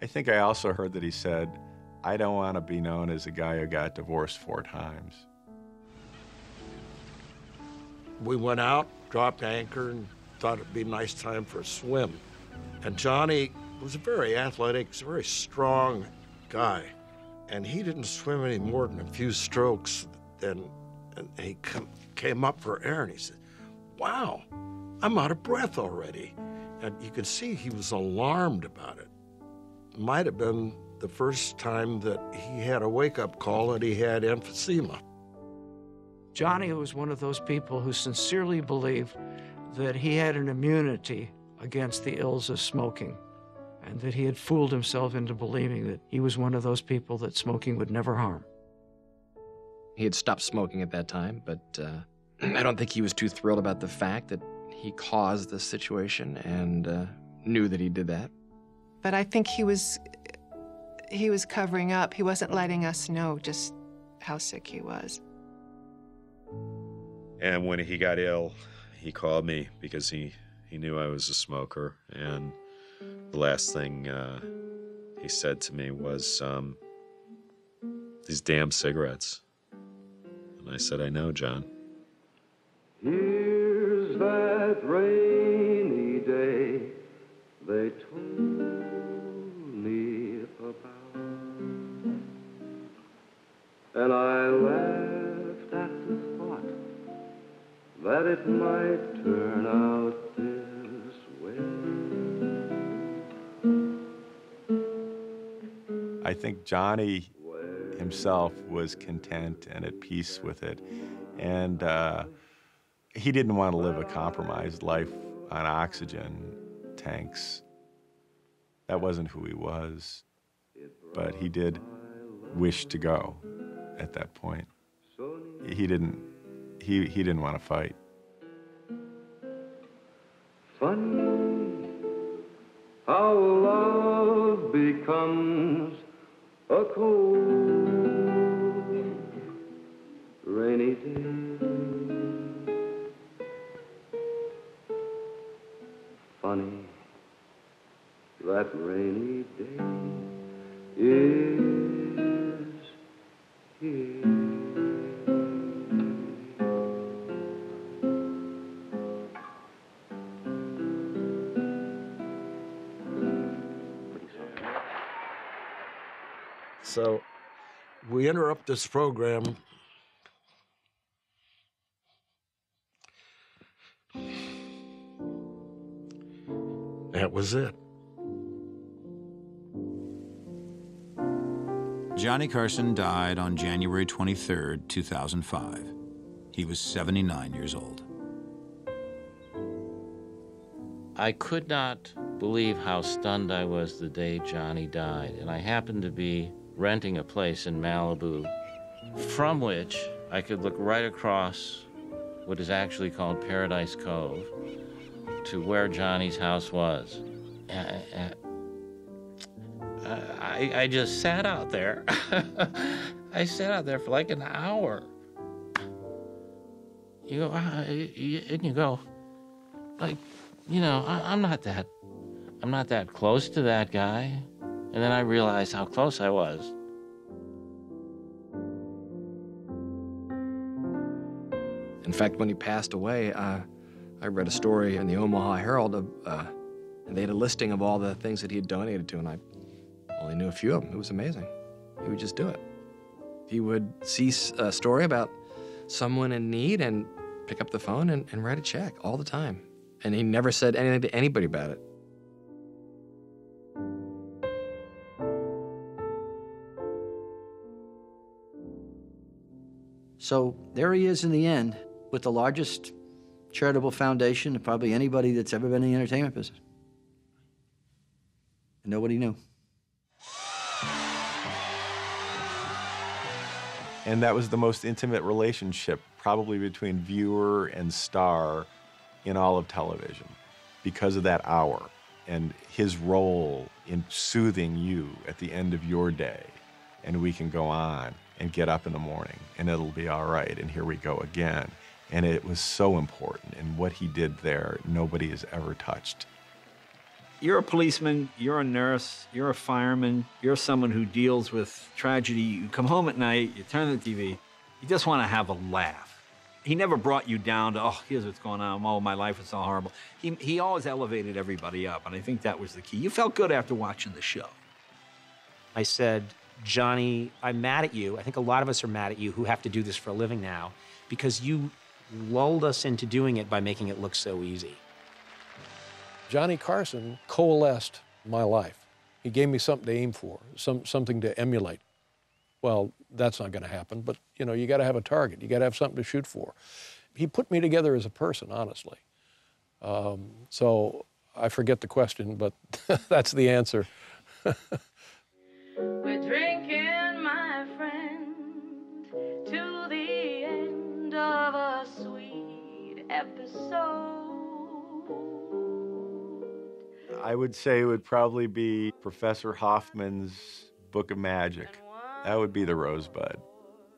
I think I also heard that he said, I don't want to be known as a guy who got divorced 4 times. We went out, dropped anchor, and thought it'd be a nice time for a swim. And Johnny was a very athletic, very strong guy. And he didn't swim any more than a few strokes. And he came up for air, and he said, "Wow, I'm out of breath already." And you could see he was alarmed about it. Might have been the first time that he had a wake-up call that he had emphysema. Johnny was one of those people who sincerely believed that he had an immunity against the ills of smoking, and that he had fooled himself into believing that he was one of those people that smoking would never harm. He had stopped smoking at that time, but I don't think he was too thrilled about the fact that he caused the situation and knew that he did that. But I think he was covering up. He wasn't letting us know just how sick he was. And when he got ill, he called me because he knew I was a smoker. And the last thing he said to me was, "These damn cigarettes." And I said, "I know, John." Here's that rainy day they told me about, and I laughed at the thought that it might turn out this way. I think Johnny himself was content and at peace with it, and he didn't want to live a compromised life on oxygen tanks. That wasn't who he was, but he did wish to go at that point. He didn't want to fight. Funny how love becomes a cold, rainy day. Funny, that rainy day is here. So we interrupt this program. That was it. Johnny Carson died on January 23, 2005. He was 79 years old. I could not believe how stunned I was the day Johnny died, and I happened to be renting a place in Malibu from which I could look right across what is actually called Paradise Cove to where Johnny's house was. I just sat out there. I sat out there for like an hour. You go, and you go, like, you know, I'm not that close to that guy. And then I realized how close I was. In fact, when he passed away, I read a story in the Omaha Herald, and they had a listing of all the things that he had donated to, and I only knew a few of them. It was amazing. He would just do it. He would see a story about someone in need and pick up the phone and write a check all the time. And he never said anything to anybody about it. So there he is in the end with the largest charitable foundation to probably anybody that's ever been in the entertainment business. And nobody knew. And that was the most intimate relationship probably between viewer and star in all of television because of that hour and his role in soothing you at the end of your day. And we can go on and get up in the morning and it'll be all right and here we go again. And it was so important, and what he did there, nobody has ever touched. You're a policeman, you're a nurse, you're a fireman, you're someone who deals with tragedy. You come home at night, you turn the TV, you just want to have a laugh. He never brought you down to, oh, here's what's going on. Oh, my life is so horrible. He always elevated everybody up, and I think that was the key. You felt good after watching the show. I said, Johnny, I'm mad at you. I think a lot of us are mad at you who have to do this for a living now, because you lulled us into doing it by making it look so easy. Johnny Carson coalesced my life. He gave me something to aim for, something to emulate. Well, that's not going to happen, but, you know, you got to have a target. You got to have something to shoot for. He put me together as a person, honestly. So I forget the question, but that's the answer. We're drinking, my friend, to the end of a sweet episode. I would say it would probably be Professor Hoffman's Book of Magic. That would be the Rosebud,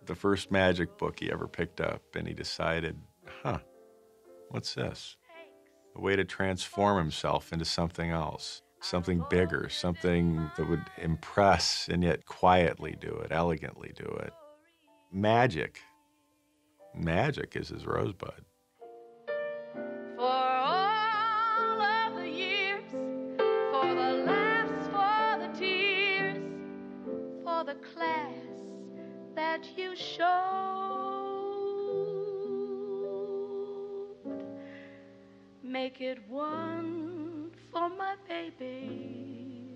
the first magic book he ever picked up, and he decided, huh, what's this? A way to transform himself into something else. Something bigger, something that would impress and yet quietly do it, elegantly do it. Magic. Magic is his Rosebud. For all of the years, for the laughs, for the tears, for the class that you showed, make it one for my baby,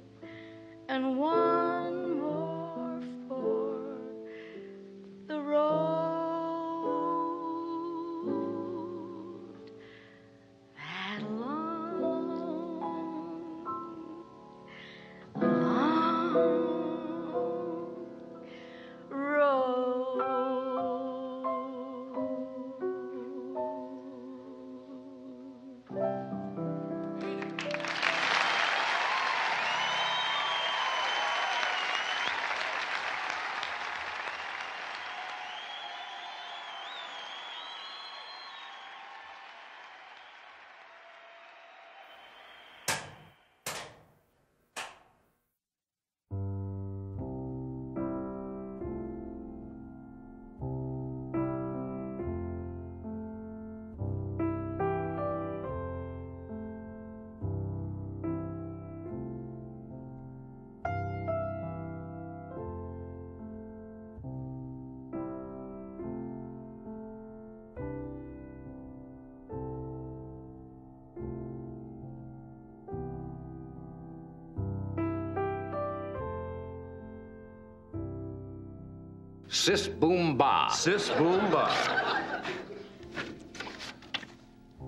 and one more for the road, that long, long road. Sis boom ba. Sis boom ba.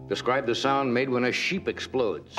Describe the sound made when a sheep explodes.